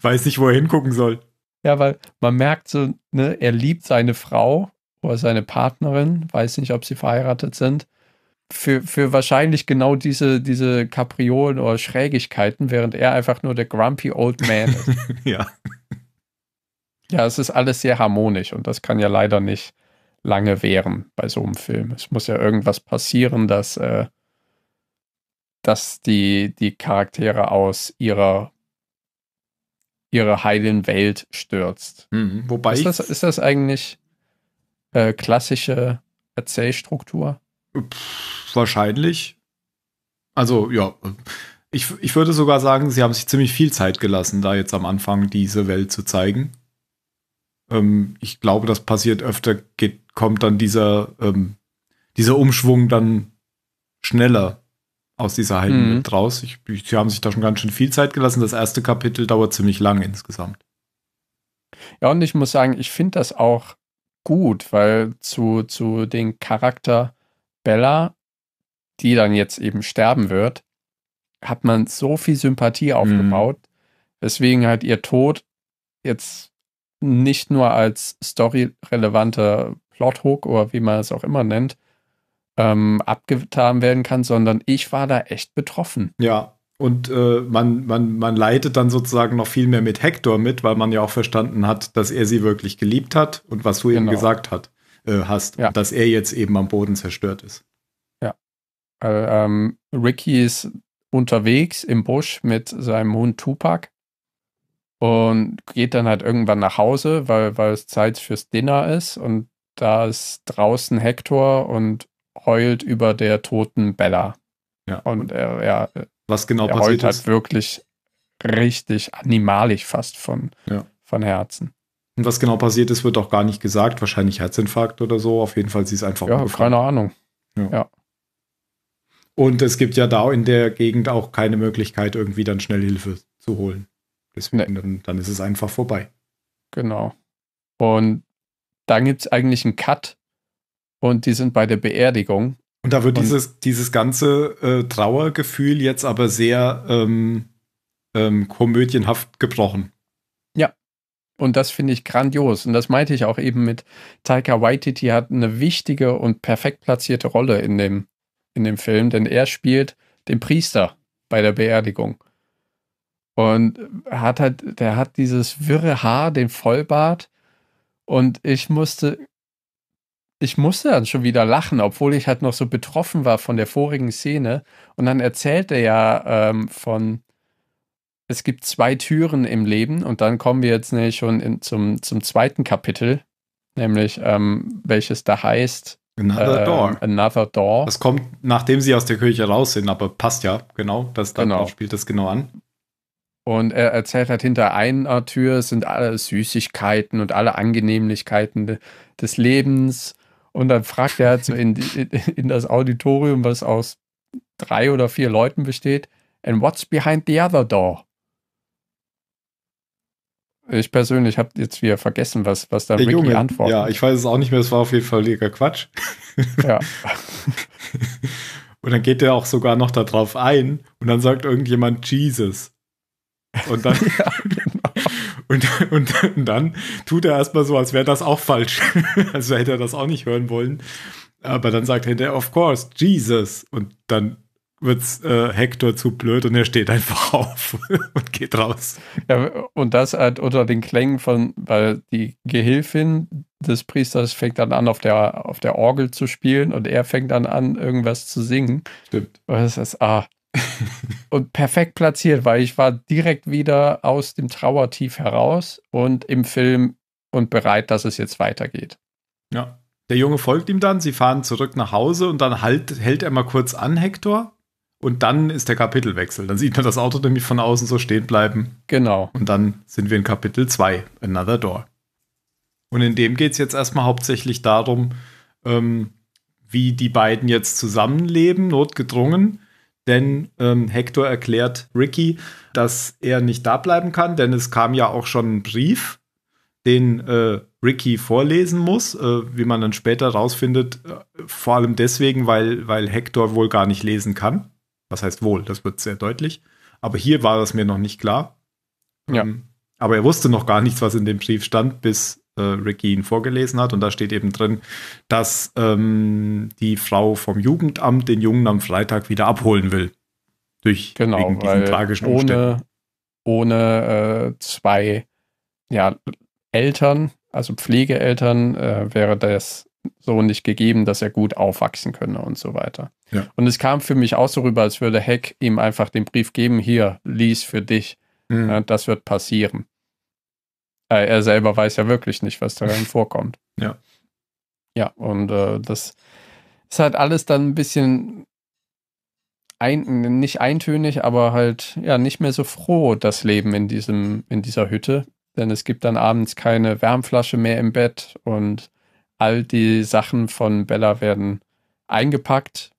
Weiß nicht, wo er hingucken soll. Ja, weil man merkt so, ne, er liebt seine Frau oder seine Partnerin, weiß nicht, ob sie verheiratet sind, für, für wahrscheinlich genau diese, diese Kapriolen oder Schrägigkeiten, während er einfach nur der grumpy old man ist. Ja. Ja, es ist alles sehr harmonisch und das kann ja leider nicht lange währen bei so einem Film. Es muss ja irgendwas passieren, dass, äh, dass die, die Charaktere aus ihrer, ihrer heilen Welt stürzt. Mhm, wobei ist, das, ist das eigentlich äh, klassische Erzählstruktur? Pff, wahrscheinlich. Also, ja. Ich, ich würde sogar sagen, sie haben sich ziemlich viel Zeit gelassen, da jetzt am Anfang diese Welt zu zeigen. Ich glaube, das passiert öfter, geht, kommt dann dieser, ähm, dieser Umschwung dann schneller aus dieser Heilung mhm. mit raus. Ich, ich, sie haben sich da schon ganz schön viel Zeit gelassen. Das erste Kapitel dauert ziemlich lang insgesamt. Ja, und ich muss sagen, ich finde das auch gut, weil zu, zu den Charakter Bella, die dann jetzt eben sterben wird, hat man so viel Sympathie aufgebaut, mhm. weswegen halt ihr Tod jetzt nicht nur als storyrelevanter Plothook oder wie man es auch immer nennt, ähm, abgetan werden kann, sondern ich war da echt betroffen. Ja, Und äh, man, man, man leitet dann sozusagen noch viel mehr mit Hector mit, weil man ja auch verstanden hat, dass er sie wirklich geliebt hat und was du genau. eben gesagt hat, äh, hast, ja. dass er jetzt eben am Boden zerstört ist. Ja. Äh, ähm, Ricky ist unterwegs im Busch mit seinem Hund Tupac und geht dann halt irgendwann nach Hause, weil, weil es Zeit fürs Dinner ist, und da ist draußen Hector und heult über der toten Bella. Ja. Und er, er Was genau der passiert ist. Halt wirklich richtig animalisch fast von, ja. von Herzen. Und was genau passiert ist, wird auch gar nicht gesagt. Wahrscheinlich Herzinfarkt oder so. Auf jeden Fall, sie ist einfach Ja, umgefallen. Keine Ahnung. Ja. ja. Und es gibt ja da in der Gegend auch keine Möglichkeit, irgendwie dann schnell Hilfe zu holen. Deswegen, nee. dann, dann ist es einfach vorbei. Genau. Und dann gibt es eigentlich einen Cut und die sind bei der Beerdigung. Und da wird und dieses, dieses ganze äh, Trauergefühl jetzt aber sehr ähm, ähm, komödienhaft gebrochen. Ja, und das finde ich grandios. Und das meinte ich auch eben mit Taika Waititi hat eine wichtige und perfekt platzierte Rolle in dem, in dem Film, denn er spielt den Priester bei der Beerdigung. Und hat halt, der hat dieses wirre Haar, den Vollbart, und ich musste... Ich musste dann schon wieder lachen, obwohl ich halt noch so betroffen war von der vorigen Szene. Und dann erzählt er ja ähm, von, es gibt zwei Türen im Leben, und dann kommen wir jetzt nämlich schon in, zum, zum zweiten Kapitel, nämlich ähm, welches da heißt Another äh, Door. Another Door. Das kommt, nachdem sie aus der Kirche raus sind, aber passt ja, genau, das genau. Dann spielt das genau an. Und er erzählt halt, hinter einer Tür sind alle Süßigkeiten und alle Angenehmlichkeiten de, des Lebens. Und dann fragt er halt so in, in, in das Auditorium, was aus drei oder vier Leuten besteht, and what's behind the other door? Ich persönlich habe jetzt wieder vergessen, was, was da Ricky antwortet. Ja, ich weiß es auch nicht mehr, es war auf jeden Fall leger Quatsch. Ja. Und dann geht er auch sogar noch darauf ein, und dann sagt irgendjemand Jesus. Und dann... Ja, genau. Und, und, und dann tut er erstmal so, als wäre das auch falsch. Also hätte er das auch nicht hören wollen. Aber dann sagt er hinterher, of course, Jesus. Und dann wird's äh, Hector zu blöd und er steht einfach auf und geht raus. Ja, und das halt unter den Klängen von, weil die Gehilfin des Priesters fängt dann an, auf der, auf der Orgel zu spielen, und er fängt dann an, irgendwas zu singen. Stimmt. Und das ist, ah... Und perfekt platziert, weil ich war direkt wieder aus dem Trauertief heraus und im Film und bereit, dass es jetzt weitergeht. Ja, der Junge folgt ihm dann, sie fahren zurück nach Hause, und dann halt, hält er mal kurz an, Hector, und dann ist der Kapitelwechsel. Dann sieht man das Auto nämlich von außen so stehen bleiben. Genau. Und dann sind wir in Kapitel zwei, Another Door. Und in dem geht es jetzt erstmal hauptsächlich darum, ähm, wie die beiden jetzt zusammenleben, notgedrungen. Denn ähm, Hector erklärt Ricky, dass er nicht da bleiben kann, denn es kam ja auch schon ein Brief, den äh, Ricky vorlesen muss, äh, wie man dann später rausfindet, äh, vor allem deswegen, weil, weil Hector wohl gar nicht lesen kann. Was heißt wohl? Das wird sehr deutlich. Aber hier war das mir noch nicht klar. Ja. Ähm, aber er wusste noch gar nichts, was in dem Brief stand, bis äh, Ricky ihn vorgelesen hat. Und da steht eben drin, dass ähm, die Frau vom Jugendamt den Jungen am Freitag wieder abholen will. Durch genau, wegen diesen weil tragischen Umständen. Ohne, ohne äh, zwei ja, Eltern, also Pflegeeltern, äh, wäre das so nicht gegeben, dass er gut aufwachsen könne und so weiter. Ja. Und es kam für mich auch so rüber, als würde Heck ihm einfach den Brief geben, hier, lies für dich. Mhm. Ja, das wird passieren. Er selber weiß ja wirklich nicht, was daran vorkommt. Ja. Ja, und äh, das ist halt alles dann ein bisschen ein, nicht eintönig, aber halt ja nicht mehr so froh, das Leben in diesem, in dieser Hütte. Denn es gibt dann abends keine Wärmflasche mehr im Bett, und all die Sachen von Bella werden eingepackt.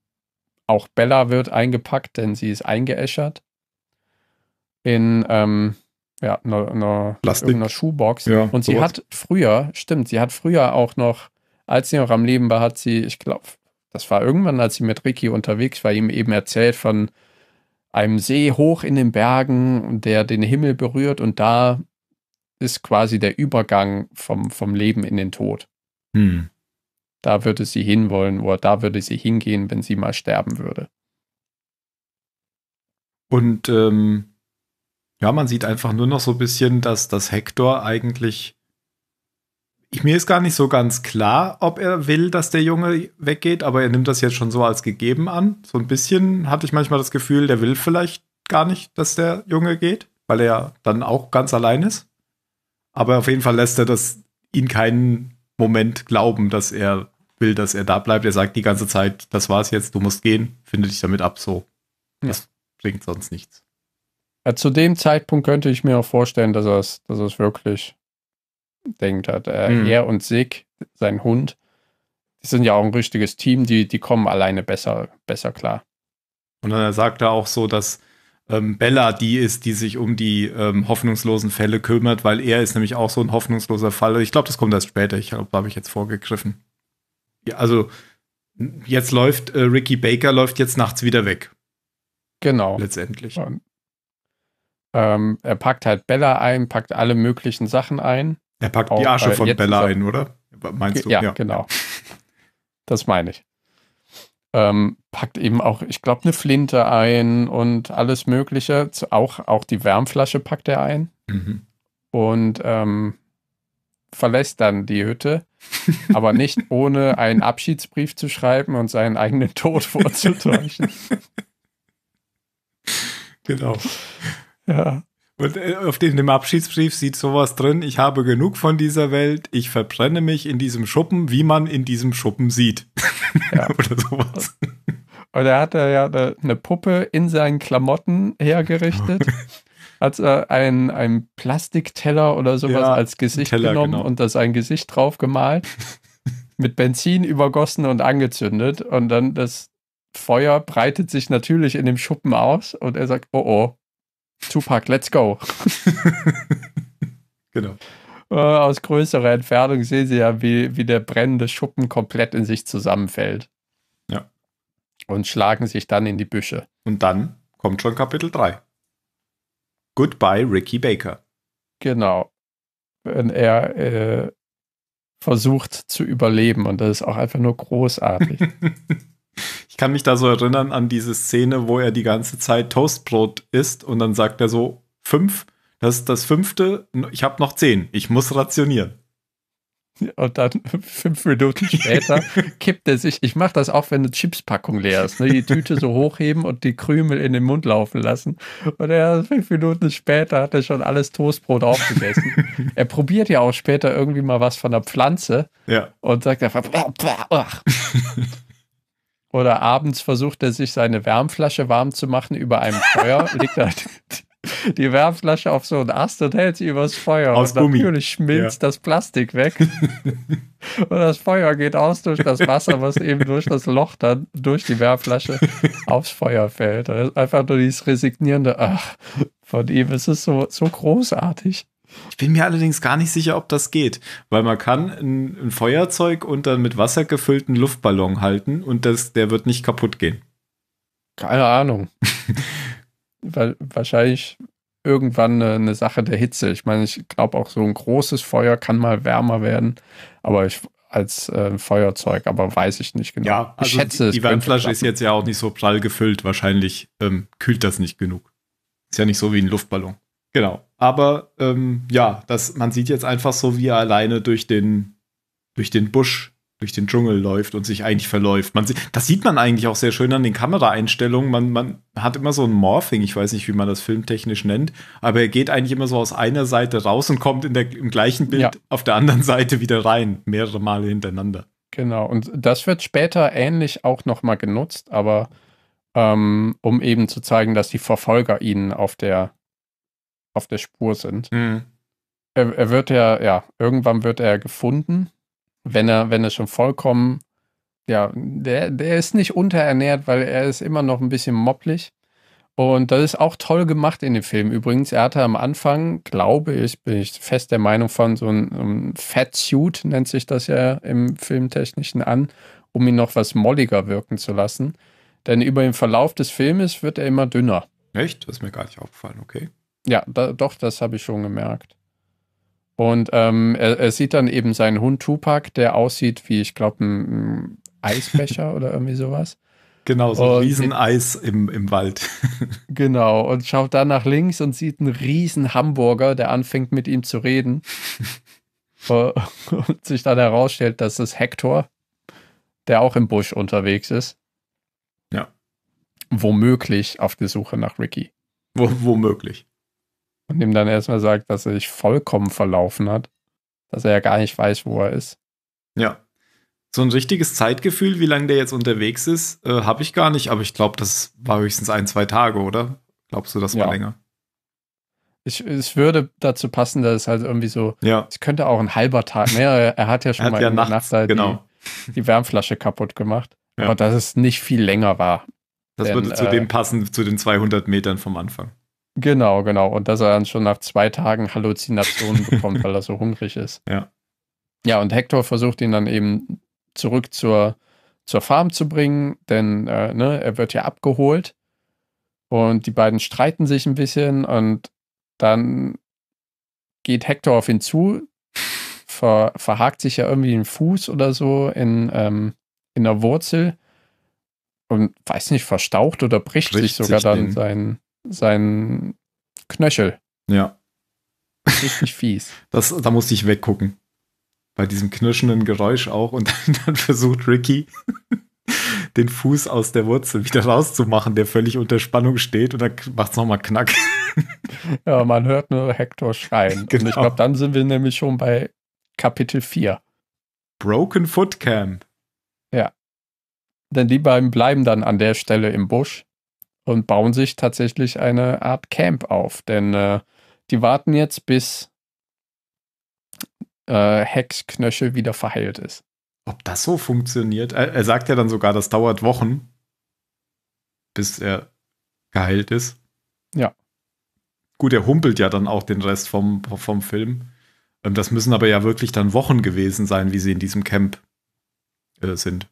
Auch Bella wird eingepackt, denn sie ist eingeäschert in ähm, ja, einer ne, ne Schuhbox. Ja, und sie sowas. Hat früher, stimmt, sie hat früher auch noch, als sie noch am Leben war, hat sie, ich glaube, das war irgendwann, als sie mit Ricky unterwegs war, ihm eben erzählt von einem See hoch in den Bergen, der den Himmel berührt, und da ist quasi der Übergang vom, vom Leben in den Tod. Hm. Da würde sie hinwollen, oder da würde sie hingehen, wenn sie mal sterben würde. Und ähm, ja, man sieht einfach nur noch so ein bisschen, dass, dass Hector eigentlich, ich, mir ist gar nicht so ganz klar, ob er will, dass der Junge weggeht, aber er nimmt das jetzt schon so als gegeben an. So ein bisschen hatte ich manchmal das Gefühl, der will vielleicht gar nicht, dass der Junge geht, weil er dann auch ganz allein ist. Aber auf jeden Fall lässt er das ihn keinen Moment glauben, dass er will, dass er da bleibt. Er sagt die ganze Zeit, das war's jetzt, du musst gehen, finde dich damit ab, so. Ja. Das bringt sonst nichts. Ja, zu dem Zeitpunkt könnte ich mir auch vorstellen, dass er es dass er's wirklich denkt hat. Äh, hm. Er und Sig, sein Hund, die sind ja auch ein richtiges Team, die, die kommen alleine besser, besser klar. Und dann sagt er auch so, dass ähm, Bella die ist, die sich um die ähm, hoffnungslosen Fälle kümmert, weil er ist nämlich auch so ein hoffnungsloser Fall. Ich glaube, das kommt erst später. Ich glaube, da habe ich jetzt vorgegriffen. Ja, also jetzt läuft äh, Ricky Baker läuft jetzt nachts wieder weg. Genau. Letztendlich. Und, ähm, er packt halt Bella ein, packt alle möglichen Sachen ein. Er packt auch die Asche von Bella ein, oder? Meinst du? Ja, ja, genau. Das meine ich. Ähm, packt eben auch, ich glaube, eine Flinte ein und alles Mögliche. Auch, auch die Wärmflasche packt er ein. Mhm. Und ähm, verlässt dann die Hütte, aber nicht ohne einen Abschiedsbrief zu schreiben und seinen eigenen Tod vorzutäuschen. Genau. Ja. Und auf dem, dem Abschiedsbrief sieht sowas drin, ich habe genug von dieser Welt, ich verbrenne mich in diesem Schuppen, wie man in diesem Schuppen sieht. Ja. Oder sowas. Und er hat ja eine Puppe in seinen Klamotten hergerichtet, hat er einen, einen Plastikteller oder sowas ja, als Gesicht Teller, genommen genau. und da sein Gesicht drauf gemalt, mit Benzin übergossen und angezündet und dann das Feuer breitet sich natürlich in dem Schuppen aus und er sagt, oh oh, Tupac, let's go. Genau. Aus größerer Entfernung sehen sie ja, wie, wie der brennende Schuppen komplett in sich zusammenfällt. Ja. Und schlagen sich dann in die Büsche. Und dann kommt schon Kapitel drei. Goodbye, Ricky Baker. Genau. Wenn er äh, versucht zu überleben und das ist auch einfach nur großartig. Ich kann mich da so erinnern an diese Szene, wo er die ganze Zeit Toastbrot isst und dann sagt er so, fünf, das ist das fünfte, ich habe noch zehn, ich muss rationieren. Und dann fünf Minuten später kippt er sich, ich mache das auch, wenn eine Chipspackung leer ist, ne? Die Tüte so hochheben und die Krümel in den Mund laufen lassen. Und er, fünf Minuten später hat er schon alles Toastbrot aufgegessen. Er probiert ja auch später irgendwie mal was von der Pflanze ja. und sagt einfach, ach. Oder abends versucht er sich seine Wärmflasche warm zu machen über einem Feuer, legt er die Wärmflasche auf so einen Ast und hält sie übers Feuer. Aus und Gummi. Natürlich schmilzt ja. das Plastik weg. Und das Feuer geht aus durch das Wasser, was eben durch das Loch dann durch die Wärmflasche aufs Feuer fällt. Das ist einfach nur dieses resignierende Ach von ihm. Es ist so, so großartig. Ich bin mir allerdings gar nicht sicher, ob das geht, weil man kann ein, ein Feuerzeug unter einen mit Wasser gefüllten Luftballon halten und das, der wird nicht kaputt gehen. Keine Ahnung. Weil wahrscheinlich irgendwann eine, eine Sache der Hitze. Ich meine, ich glaube auch so ein großes Feuer kann mal wärmer werden, aber ich, als äh, Feuerzeug, aber weiß ich nicht genau. Ja, also ich schätze, die, die Wärmflasche ist jetzt ja auch nicht so prall gefüllt. Wahrscheinlich ähm, kühlt das nicht genug. Ist ja nicht so wie ein Luftballon. Genau, aber ähm, ja, das, man sieht jetzt einfach so, wie er alleine durch den, durch den Busch, durch den Dschungel läuft und sich eigentlich verläuft. Man sieht, das sieht man eigentlich auch sehr schön an den Kameraeinstellungen. Man, man hat immer so ein Morphing, ich weiß nicht, wie man das filmtechnisch nennt, aber er geht eigentlich immer so aus einer Seite raus und kommt in der, im gleichen Bild ja. auf der anderen Seite wieder rein, mehrere Male hintereinander. Genau, und das wird später ähnlich auch nochmal genutzt, aber ähm, um eben zu zeigen, dass die Verfolger ihnen auf der auf der Spur sind. Mhm. Er, er wird ja, ja, irgendwann wird er gefunden, wenn er, wenn er schon vollkommen, ja, der, der ist nicht unterernährt, weil er ist immer noch ein bisschen moppelig. Und das ist auch toll gemacht in dem Film. Übrigens, er hatte am Anfang, glaube ich, bin ich fest der Meinung von, so ein, ein Fatsuit nennt sich das ja im Filmtechnischen an, um ihn noch was molliger wirken zu lassen. Denn über den Verlauf des Filmes wird er immer dünner. Echt? Das ist mir gar nicht aufgefallen, okay. Ja, da, doch, das habe ich schon gemerkt. Und ähm, er, er sieht dann eben seinen Hund Tupac, der aussieht wie, ich glaube, ein, ein Eisbecher oder irgendwie sowas. Genau, so ein Rieseneis im, im Wald. Genau, und schaut dann nach links und sieht einen riesen Hamburger, der anfängt mit ihm zu reden. Und sich dann herausstellt, dass es Hector, der auch im Busch unterwegs ist. Ja. Womöglich auf der Suche nach Ricky. Wo, womöglich. Und ihm dann erstmal sagt, dass er sich vollkommen verlaufen hat. Dass er ja gar nicht weiß, wo er ist. Ja. So ein richtiges Zeitgefühl, wie lange der jetzt unterwegs ist, äh, habe ich gar nicht. Aber ich glaube, das war höchstens ein, zwei Tage, oder? Glaubst du, das war ja länger? Ich, ich würde dazu passen, dass es halt irgendwie so, ja, es könnte auch ein halber Tag mehr. Er hat ja schon hat mal ja in der Nacht halt genau. die, die Wärmflasche kaputt gemacht. Ja. Aber dass es nicht viel länger war. Das denn, würde zu äh, dem passen, zu den zweihundert Metern vom Anfang. Genau, genau. Und dass er dann schon nach zwei Tagen Halluzinationen bekommt, weil er so hungrig ist. Ja. Ja, und Hector versucht ihn dann eben zurück zur, zur Farm zu bringen, denn äh, ne, er wird ja abgeholt und die beiden streiten sich ein bisschen und dann geht Hector auf ihn zu, ver, verhakt sich ja irgendwie den Fuß oder so in, ähm, in der Wurzel und weiß nicht, verstaucht oder bricht, bricht sich sogar sich dann seinen sein Knöchel. Ja. Richtig fies. Das, da musste ich weggucken. Bei diesem knirschenden Geräusch auch. Und dann, dann versucht Ricky, den Fuß aus der Wurzel wieder rauszumachen, der völlig unter Spannung steht. Und dann macht es nochmal Knack. Ja, man hört nur Hector schreien. Genau. Und ich glaube, dann sind wir nämlich schon bei Kapitel vier. Broken Foot Camp. Ja. Denn die beiden bleiben dann an der Stelle im Busch und bauen sich tatsächlich eine Art Camp auf. Denn äh, die warten jetzt, bis Hexknöchel wieder verheilt ist. Ob das so funktioniert? Er, er sagt ja dann sogar, das dauert Wochen, bis er geheilt ist. Ja. Gut, er humpelt ja dann auch den Rest vom, vom Film. Das müssen aber ja wirklich dann Wochen gewesen sein, wie sie in diesem Camp äh, sind.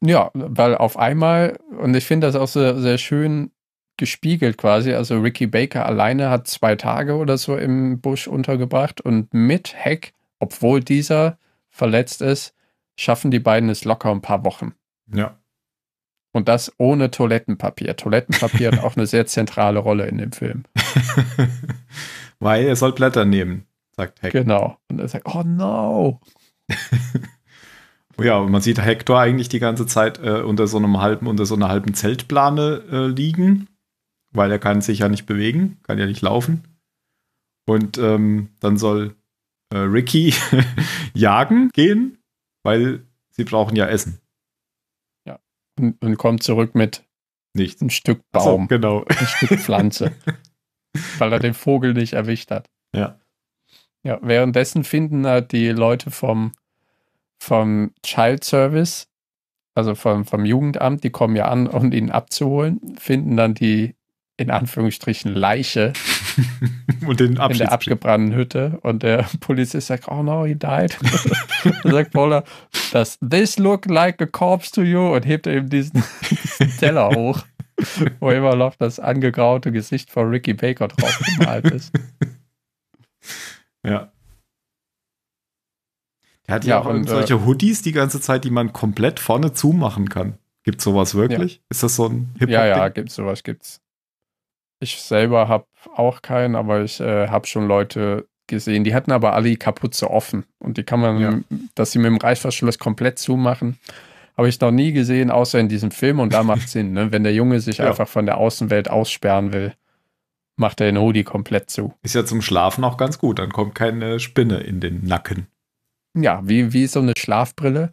Ja, weil auf einmal, und ich finde das auch sehr, sehr schön gespiegelt quasi, also Ricky Baker alleine hat zwei Tage oder so im Busch untergebracht und mit Heck, obwohl dieser verletzt ist, schaffen die beiden es locker ein paar Wochen. Ja. Und das ohne Toilettenpapier. Toilettenpapier hat auch eine sehr zentrale Rolle in dem Film. Weil er soll Blätter nehmen, sagt Hector. Genau. Und er sagt, oh no. Ja, und man sieht Hector eigentlich die ganze Zeit äh, unter so einem halben, unter so einer halben Zeltplane äh, liegen, weil er kann sich ja nicht bewegen, kann ja nicht laufen. Und ähm, dann soll Ricky jagen gehen, weil sie brauchen ja Essen. Ja, und, und kommt zurück mit nichts. Ein Stück Baum, so, genau. Ein Stück Pflanze, weil er den Vogel nicht erwischt hat. Ja. Ja, währenddessen finden halt die Leute vom, vom Child Service, also vom, vom Jugendamt, die kommen ja an, um ihn abzuholen, finden dann die in Anführungsstrichen Leiche und den in der abgebrannten Hütte und der Polizist sagt, oh no, he died. Dann sagt Paula, does this look like a corpse to you? Und hebt eben diesen Teller hoch, wo immer noch das angegraute Gesicht von Ricky Baker drauf gemalt ist. Ja. Der hat ja, ja auch und, solche äh, Hoodies die ganze Zeit, die man komplett vorne zumachen kann. Gibt's sowas wirklich? Ja. Ist das so ein Hip-Hop-Ding? Ja, ja, gibt's sowas, gibt's. Ich selber habe auch keinen, aber ich äh, habe schon Leute gesehen, die hatten aber alle die Kapuze offen. Und die kann man, ja. dass sie mit dem Reißverschluss komplett zumachen, habe ich noch nie gesehen, außer in diesem Film. Und da macht es Sinn, ne? Wenn der Junge sich ja. einfach von der Außenwelt aussperren will, macht er den Hoodie komplett zu. Ist ja zum Schlafen auch ganz gut, dann kommt keine Spinne in den Nacken. Ja, wie, wie so eine Schlafbrille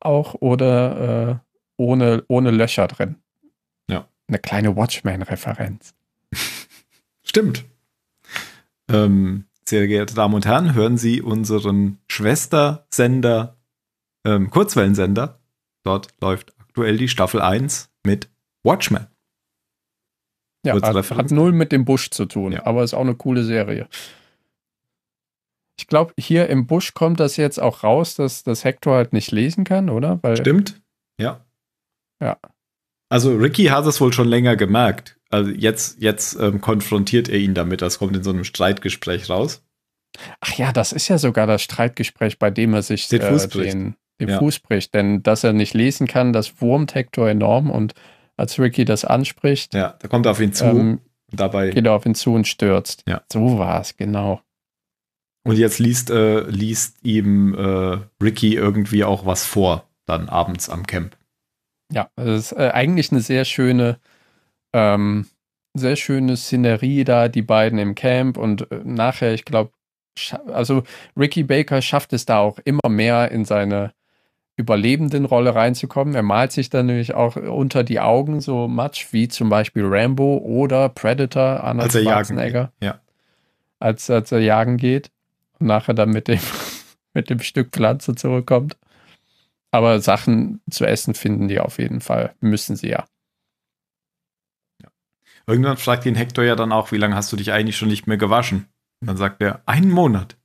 auch oder äh, ohne, ohne Löcher drin. Ja. Eine kleine Watchmen-Referenz. Stimmt. Ähm, sehr geehrte Damen und Herren, hören Sie unseren Schwestersender, ähm, Kurzwellensender. Dort läuft aktuell die Staffel eins mit Watchmen. Ja, hat, hat null mit dem Busch zu tun, ja. aber ist auch eine coole Serie. Ich glaube, hier im Busch kommt das jetzt auch raus, dass, dass Hector halt nicht lesen kann, oder? Weil, stimmt, ja. Ja. Also Ricky hat es wohl schon länger gemerkt. Also jetzt, jetzt ähm, konfrontiert er ihn damit. Das kommt in so einem Streitgespräch raus. Ach ja, das ist ja sogar das Streitgespräch, bei dem er sich den Fuß, äh, den, den ja. Fuß bricht. Denn dass er nicht lesen kann, das wurmt Hector enorm. Und als Ricky das anspricht, ja, da kommt er auf ihn zu. Ähm, und dabei geht er auf ihn zu und stürzt. Ja. So war es, genau. Und jetzt liest, äh, liest ihm äh, Ricky irgendwie auch was vor, dann abends am Camp. Ja, das ist äh, eigentlich eine sehr schöne, ähm, sehr schöne Szenerie da, die beiden im Camp und äh, nachher, ich glaube, also Ricky Baker schafft es da auch immer mehr in seine überlebenden Rolle reinzukommen. Er malt sich dann nämlich auch unter die Augen so Matsch, wie zum Beispiel Rambo oder Predator, Arnold Schwarzenegger. Ja. Als, als er jagen geht und nachher dann mit dem, mit dem Stück Pflanze zurückkommt. Aber Sachen zu essen finden die auf jeden Fall. Müssen sie ja. ja. Irgendwann fragt ihn Hector ja dann auch, wie lange hast du dich eigentlich schon nicht mehr gewaschen? Und dann sagt er, einen Monat.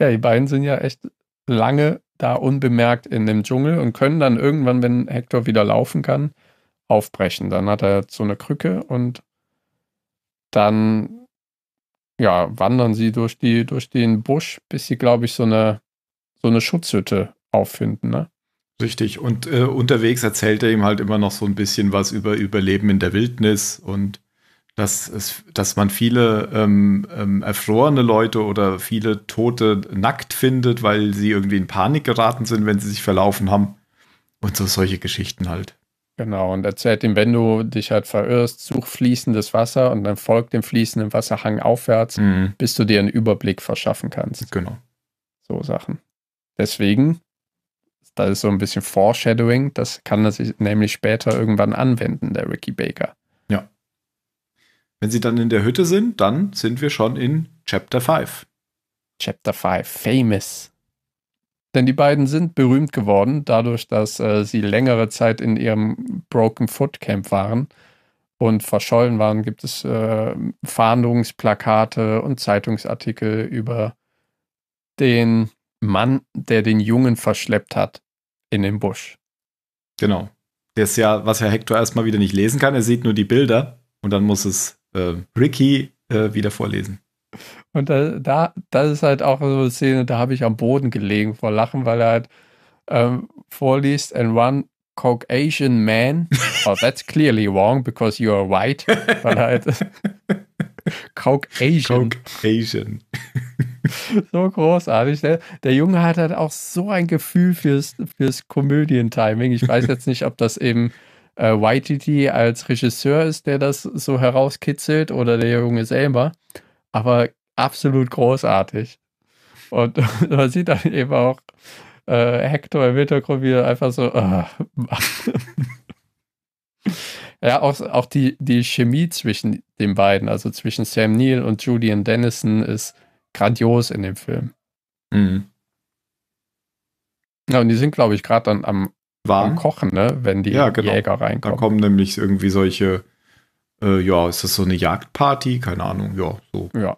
Ja, die beiden sind ja echt lange da unbemerkt in dem Dschungel und können dann irgendwann, wenn Hector wieder laufen kann, aufbrechen. Dann hat er so eine Krücke und dann ja, wandern sie durch, die, durch den Busch, bis sie, glaube ich, so eine, so eine Schutzhütte auffinden. Ne? Richtig. Und äh, unterwegs erzählt er ihm halt immer noch so ein bisschen was über Überleben in der Wildnis und dass, es, dass man viele ähm, ähm, erfrorene Leute oder viele Tote nackt findet, weil sie irgendwie in Panik geraten sind, wenn sie sich verlaufen haben. Und so solche Geschichten halt. Genau, und erzählt ihm, wenn du dich halt verirrst, such fließendes Wasser und dann folgt dem fließenden Wasserhang aufwärts, mhm. bis du dir einen Überblick verschaffen kannst. Genau. So Sachen. Deswegen, das ist so ein bisschen Foreshadowing, das kann er sich nämlich später irgendwann anwenden, der Ricky Baker. Ja. Wenn sie dann in der Hütte sind, dann sind wir schon in Chapter five. Chapter five, famous. Denn die beiden sind berühmt geworden, dadurch, dass äh, sie längere Zeit in ihrem Broken Foot Camp waren und verschollen waren. Gibt es äh, Fahndungsplakate und Zeitungsartikel über den Mann, der den Jungen verschleppt hat in den Busch. Genau. Das ja, was Herr Hector erstmal wieder nicht lesen kann. Er sieht nur die Bilder und dann muss es äh, Ricky äh, wieder vorlesen. Und da, da, das ist halt auch so eine Szene, da habe ich am Boden gelegen vor Lachen, weil er halt ähm, vorliest, and one Caucasian man, well, that's clearly wrong, because you are white, weil er halt Caucasian. Caucasian. So großartig. Der, der Junge hat halt auch so ein Gefühl fürs, fürs Komödientiming. Ich weiß jetzt nicht, ob das eben äh, Waititi als Regisseur ist, der das so herauskitzelt, oder der Junge selber. Aber absolut großartig. Und man sieht dann eben auch äh, Hector im Hintergrund wieder einfach so. Äh, ja, auch, auch die, die Chemie zwischen den beiden, also zwischen Sam Neill und Julian Dennison, ist grandios in dem Film. Mhm. Ja, und die sind, glaube ich, gerade dann am, am Kochen, ne? Wenn die ja, genau. Jäger reinkommen. Da kommen nämlich irgendwie solche. Ja, ist das so eine Jagdparty? Keine Ahnung, ja, so. Ja.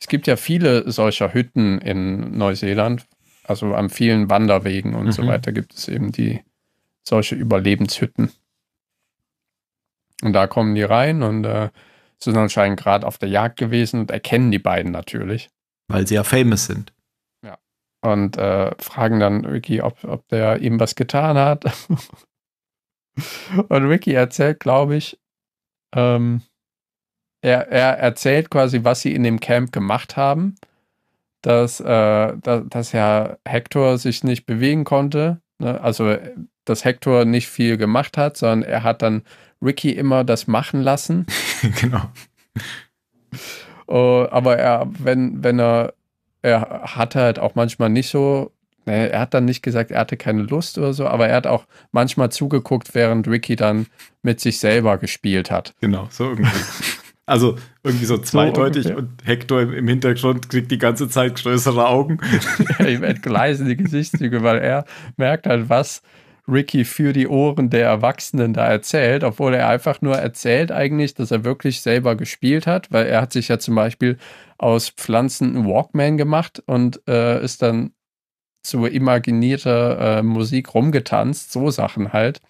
Es gibt ja viele solcher Hütten in Neuseeland, also an vielen Wanderwegen und mhm. so weiter gibt es eben die solche Überlebenshütten. Und da kommen die rein und äh, sind anscheinend gerade auf der Jagd gewesen und erkennen die beiden natürlich. Weil sie ja famous sind. Ja. Und äh, fragen dann Ricky, ob, ob der ihm was getan hat. Und Ricky erzählt, glaube ich, Ähm, er, er erzählt quasi, was sie in dem Camp gemacht haben, dass, äh, dass, dass Herr Hector sich nicht bewegen konnte, ne? Also dass Hector nicht viel gemacht hat, sondern er hat dann Ricky immer das machen lassen. Genau. Uh, aber er, wenn, wenn er, er hatte halt auch manchmal nicht so, ne, er hat dann nicht gesagt, er hatte keine Lust oder so, aber er hat auch manchmal zugeguckt, während Ricky dann mit sich selber gespielt hat. Genau, so irgendwie. Also irgendwie so zweideutig so, okay. Und Hector im, im Hintergrund kriegt die ganze Zeit größere Augen. Ja, ihm entgleisen die Gesichtszüge, weil er merkt halt, was Ricky für die Ohren der Erwachsenen da erzählt, obwohl er einfach nur erzählt eigentlich, dass er wirklich selber gespielt hat, weil er hat sich ja zum Beispiel aus Pflanzen einen Walkman gemacht und äh, ist dann zu imaginierter äh, Musik rumgetanzt, so Sachen halt.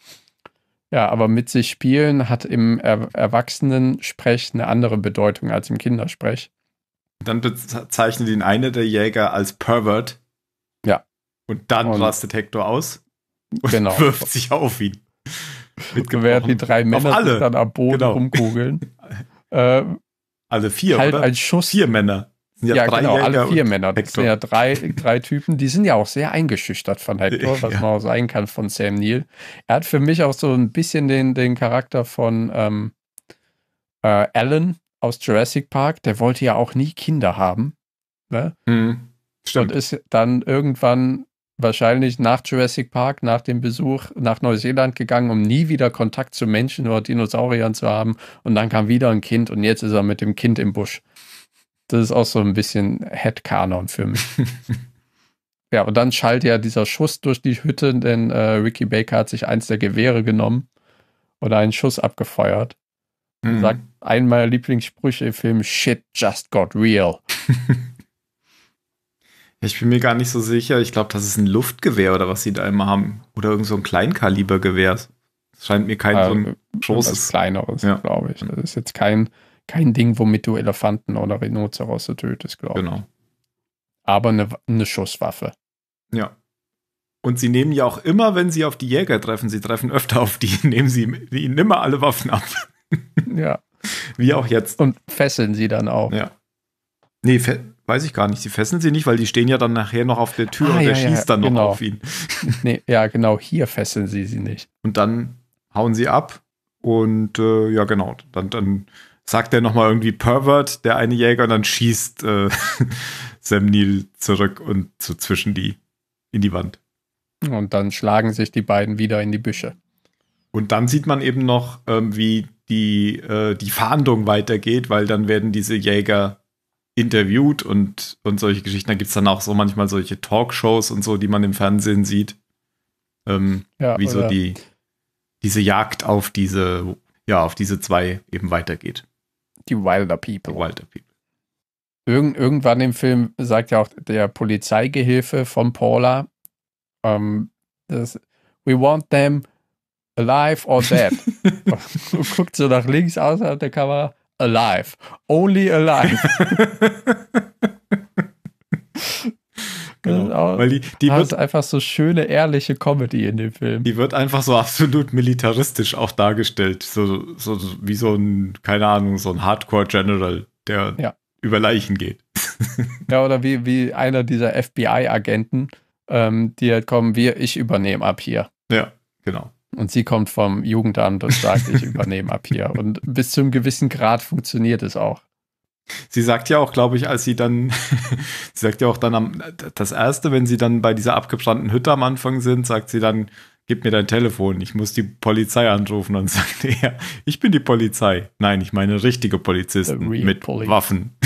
Ja, aber mit sich spielen hat im er Erwachsenen-Sprech eine andere Bedeutung als im Kindersprech. Dann bezeichnet ihn einer der Jäger als Pervert. Ja. Und dann und rastet Hector aus und genau. wirft sich auf ihn. Während die drei Männer sich dann am Boden genau. rumkugeln. ähm, alle vier, halt oder? Ein Schuss. Vier Männer. Ja, ja genau, Jäger alle vier Männer. Das Hector. sind ja drei, drei Typen, die sind ja auch sehr eingeschüchtert von Hector, was ja. man auch sagen kann von Sam Neill. Er hat für mich auch so ein bisschen den, den Charakter von ähm, äh, Alan aus Jurassic Park. Der wollte ja auch nie Kinder haben. Ne? Mhm, stimmt. Und ist dann irgendwann wahrscheinlich nach Jurassic Park, nach dem Besuch nach Neuseeland gegangen, um nie wieder Kontakt zu Menschen oder Dinosauriern zu haben. Und dann kam wieder ein Kind und jetzt ist er mit dem Kind im Busch. Das ist auch so ein bisschen Headcanon für mich. Ja, und dann schallt ja dieser Schuss durch die Hütte, denn äh, Ricky Baker hat sich eins der Gewehre genommen oder einen Schuss abgefeuert. Mhm. Sagt einen meiner Lieblingssprüche im Film, Shit just got real. Ich bin mir gar nicht so sicher. Ich glaube, das ist ein Luftgewehr oder was sie da immer haben. Oder irgend so ein Kleinkalibergewehr. Das scheint mir kein äh, so ein großes... Kleineres, ja. glaube ich. Das ist jetzt kein... Kein Ding, womit du Elefanten oder Rhinozerosse tötest, glaube ich. Genau. Aber eine, eine Schusswaffe. Ja. Und sie nehmen ja auch immer, wenn sie auf die Jäger treffen, sie treffen öfter auf die, nehmen sie ihnen immer alle Waffen ab. Ja. Wie auch jetzt. Und fesseln sie dann auch. Ja. Nee, weiß ich gar nicht. Sie fesseln sie nicht, weil die stehen ja dann nachher noch auf der Tür ah, und ja, der ja, schießt dann genau. noch auf ihn. Nee, ja, genau. Hier fesseln sie sie nicht. Und dann hauen sie ab und äh, ja, genau. Dann, dann sagt er nochmal irgendwie Pervert, der eine Jäger, und dann schießt äh, Sam Neill zurück und so zwischen die, in die Wand. Und dann schlagen sich die beiden wieder in die Büsche. Und dann sieht man eben noch, ähm, wie die, äh, die Fahndung weitergeht, weil dann werden diese Jäger interviewt und, und solche Geschichten. Da gibt es dann auch so manchmal solche Talkshows und so, die man im Fernsehen sieht. Ähm, ja, wie so die, diese Jagd auf diese, ja, auf diese zwei eben weitergeht. Die Wilderpeople. Wilderpeople. Irgend, irgendwann im Film sagt ja auch der Polizeigehilfe von Paula, ähm, das, we want them alive or dead. Und guckt so nach links außerhalb der Kamera, alive. Only alive. Genau, auch, weil die, die wird einfach so schöne, ehrliche Comedy in dem Film. Die wird einfach so absolut militaristisch auch dargestellt. So, so, so wie so ein, keine Ahnung, so ein Hardcore-General, der ja. über Leichen geht. Ja, oder wie, wie einer dieser F B I-Agenten, ähm, die halt kommen, wir, ich übernehme ab hier. Ja, genau. Und sie kommt vom Jugendamt und sagt, ich übernehme ab hier. Und bis zu einem gewissen Grad funktioniert es auch. Sie sagt ja auch, glaube ich, als sie dann, sie sagt ja auch dann am, das Erste, wenn sie dann bei dieser abgebrannten Hütte am Anfang sind, sagt sie dann, gib mir dein Telefon, ich muss die Polizei anrufen. Und sagt er, ich bin die Polizei. Nein, ich meine richtige Polizisten mit Police. Waffen.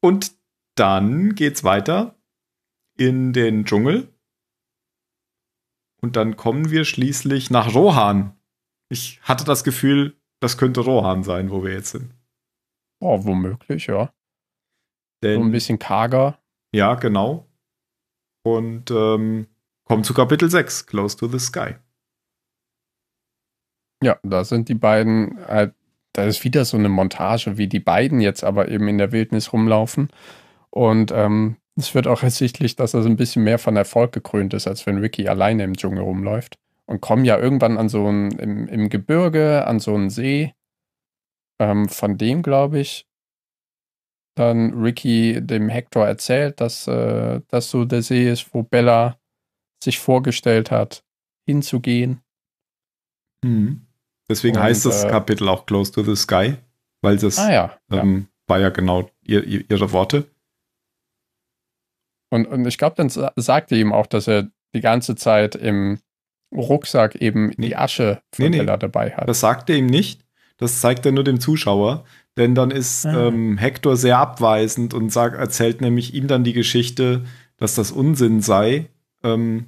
Und dann geht's weiter in den Dschungel. Und dann kommen wir schließlich nach Rohan. Ich hatte das Gefühl, das könnte Rohan sein, wo wir jetzt sind. Oh, womöglich, ja. Denn, so ein bisschen karger. Ja, genau. Und ähm, kommen zu Kapitel sechs, Close to the Sky. Ja, da sind die beiden, äh, da ist wieder so eine Montage, wie die beiden jetzt aber eben in der Wildnis rumlaufen. Und ähm, es wird auch ersichtlich, dass das ein bisschen mehr von Erfolg gekrönt ist, als wenn Ricky alleine im Dschungel rumläuft. Und kommen ja irgendwann an so ein, im, im Gebirge, an so einen See, ähm, von dem, glaube ich, dann Ricky dem Hector erzählt, dass äh, das so der See ist, wo Bella sich vorgestellt hat, hinzugehen. Mhm. Deswegen Und, heißt das äh, Kapitel auch Close to the Sky, weil das ah, ja, ähm, ja. war ja genau ihr, ihr, ihre Worte. Und, und ich glaube, dann sagt er ihm auch, dass er die ganze Zeit im Rucksack eben nee. die Asche von nee, Bella nee. dabei hat. Das sagt er ihm nicht. Das zeigt er nur dem Zuschauer. Denn dann ist ah. ähm, Hector sehr abweisend und sagt, erzählt nämlich ihm dann die Geschichte, dass das Unsinn sei, ähm,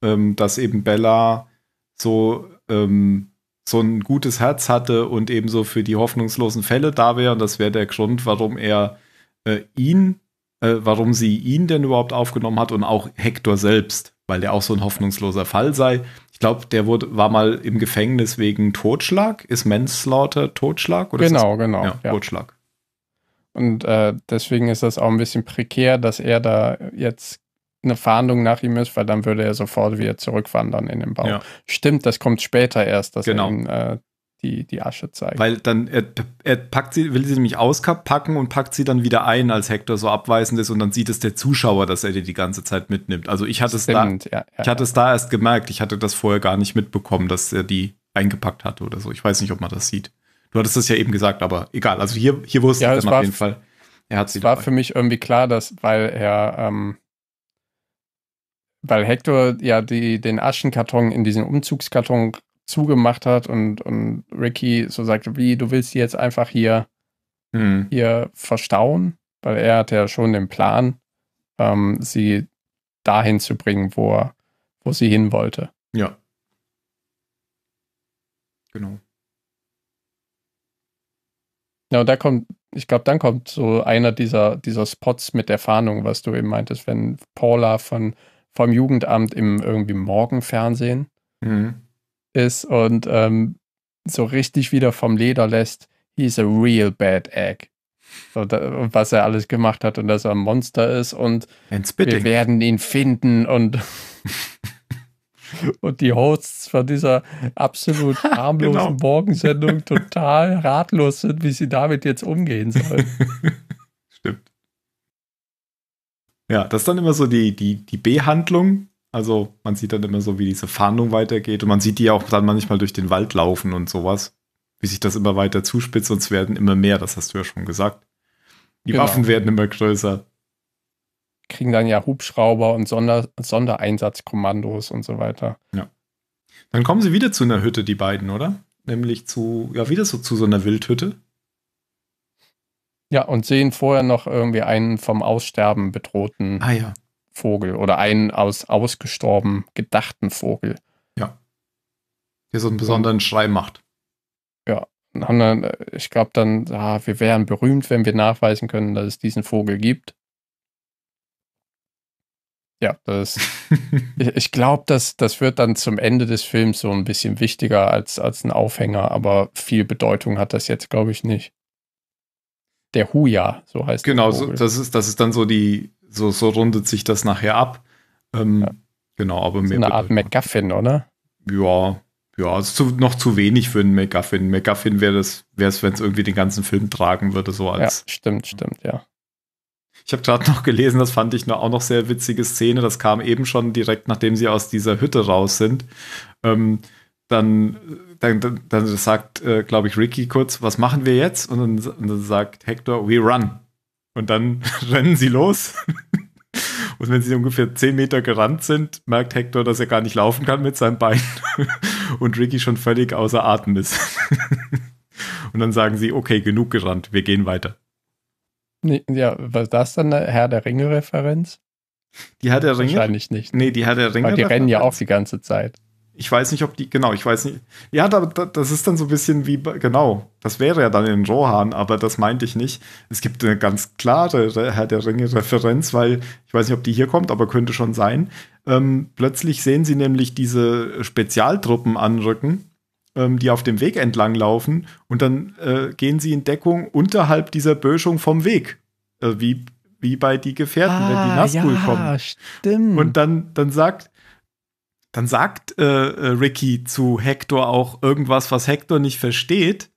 ähm, dass eben Bella so, ähm, so ein gutes Herz hatte und eben so für die hoffnungslosen Fälle da wäre. Und das wäre der Grund, warum er äh, ihn, äh, warum sie ihn denn überhaupt aufgenommen hat und auch Hector selbst, weil der auch so ein hoffnungsloser Fall sei. Ich glaube, der wurde, war mal im Gefängnis wegen Totschlag. Ist Manslaughter Totschlag? Oder genau, ist das, genau. Ja, ja. Totschlag. Und äh, deswegen ist das auch ein bisschen prekär, dass er da jetzt eine Fahndung nach ihm ist, weil dann würde er sofort wieder zurückwandern in den Bau. Ja. Stimmt, das kommt später erst, dass genau. er ihm äh, die, die Asche zeigt. Weil dann, er, er packt sie, will sie nämlich auspacken und packt sie dann wieder ein, als Hector so abweisend ist, und dann sieht es der Zuschauer, dass er die die ganze Zeit mitnimmt. Also ich hatte, Stimmt, es, da, ja, ja, ich hatte ja. es da erst gemerkt, ich hatte das vorher gar nicht mitbekommen, dass er die eingepackt hatte oder so. Ich weiß nicht, ob man das sieht. Du hattest das ja eben gesagt, aber egal. Also hier, hier wusste ja, ich dann auf jeden Fall. Er hat sie dabei. Es war für mich irgendwie klar, dass, weil er, ähm, weil Hector ja die, den Aschenkarton in diesen Umzugskarton zugemacht hat und, und Ricky so sagte, wie, du willst die jetzt einfach hier, hm. hier verstauen? Weil er hatte ja schon den Plan, ähm, sie dahin zu bringen, wo, er, wo sie hin wollte. Ja. Genau. Ja, und da kommt, ich glaube, dann kommt so einer dieser, dieser Spots mit der Fahndung, was du eben meintest, wenn Paula von, vom Jugendamt im irgendwie Morgenfernsehen mhm. ist und ähm, so richtig wieder vom Leder lässt, he's a real bad egg. So, da, was er alles gemacht hat und dass er ein Monster ist und wir werden ihn finden und und die Hosts von dieser absolut harmlosen genau. Morgensendung total ratlos sind, wie sie damit jetzt umgehen sollen. Stimmt. Ja, das ist dann immer so die, die, die B-Handlung. Also man sieht dann immer so, wie diese Fahndung weitergeht. Und man sieht die auch dann manchmal durch den Wald laufen und sowas. Wie sich das immer weiter zuspitzt und es werden immer mehr, das hast du ja schon gesagt. Die genau. Waffen werden immer größer. Kriegen dann ja Hubschrauber und Sonder- Sondereinsatzkommandos und so weiter. Ja. Dann kommen sie wieder zu einer Hütte, die beiden, oder? Nämlich zu, ja, wieder so zu so einer Wildhütte. Ja, und sehen vorher noch irgendwie einen vom Aussterben bedrohten ah, ja. Vogel oder einen aus ausgestorben gedachten Vogel. Ja. Der so einen besonderen und, Schrei macht. Ja. Und haben dann, ich glaube dann, ja, wir wären berühmt, wenn wir nachweisen können, dass es diesen Vogel gibt. Ja, das, ich glaube, das, das wird dann zum Ende des Films so ein bisschen wichtiger als, als ein Aufhänger, aber viel Bedeutung hat das jetzt, glaube ich, nicht. Der Huja, so heißt genau, der Vogel. So, das ist, das ist dann so die, so, so rundet sich das nachher ab. Ähm, ja. Genau, aber so mehr eine Bedeutung. Art MacGuffin, oder? Ja, ja, ist zu, noch zu wenig für einen MacGuffin. MacGuffin wäre es, wenn es irgendwie den ganzen Film tragen würde, so als. Ja, stimmt, stimmt, ja. Ich habe gerade noch gelesen, das fand ich auch noch sehr witzige Szene. Das kam eben schon direkt, nachdem sie aus dieser Hütte raus sind. Ähm, dann, dann, dann sagt, äh, glaube ich, Ricky kurz, was machen wir jetzt? Und dann, und dann sagt Hector, we run. Und dann rennen sie los. Und wenn sie ungefähr zehn Meter gerannt sind, merkt Hector, dass er gar nicht laufen kann mit seinem Bein. Und Ricky schon völlig außer Atem ist. Und dann sagen sie, okay, genug gerannt, wir gehen weiter. Ja, war das dann eine Herr der Ringe-Referenz? Die Herr der Ringe? Wahrscheinlich nicht. Nee, die Herr der Ringe. Aber die rennen ja auch die ganze Zeit. Ich weiß nicht, ob die, genau, ich weiß nicht. Ja, da, da, das ist dann so ein bisschen wie, genau, das wäre ja dann in Rohan, aber das meinte ich nicht. Es gibt eine ganz klare Herr der Ringe-Referenz, weil, ich weiß nicht, ob die hier kommt, aber könnte schon sein. Ähm, plötzlich sehen sie nämlich diese Spezialtruppen anrücken, die auf dem Weg entlang laufen und dann äh, gehen sie in Deckung unterhalb dieser Böschung vom Weg. Äh, wie, wie bei die Gefährten, ah, wenn die Nazgul ja, kommen. Stimmt. Und dann, dann sagt, dann sagt äh, Ricky zu Hector auch irgendwas, was Hector nicht versteht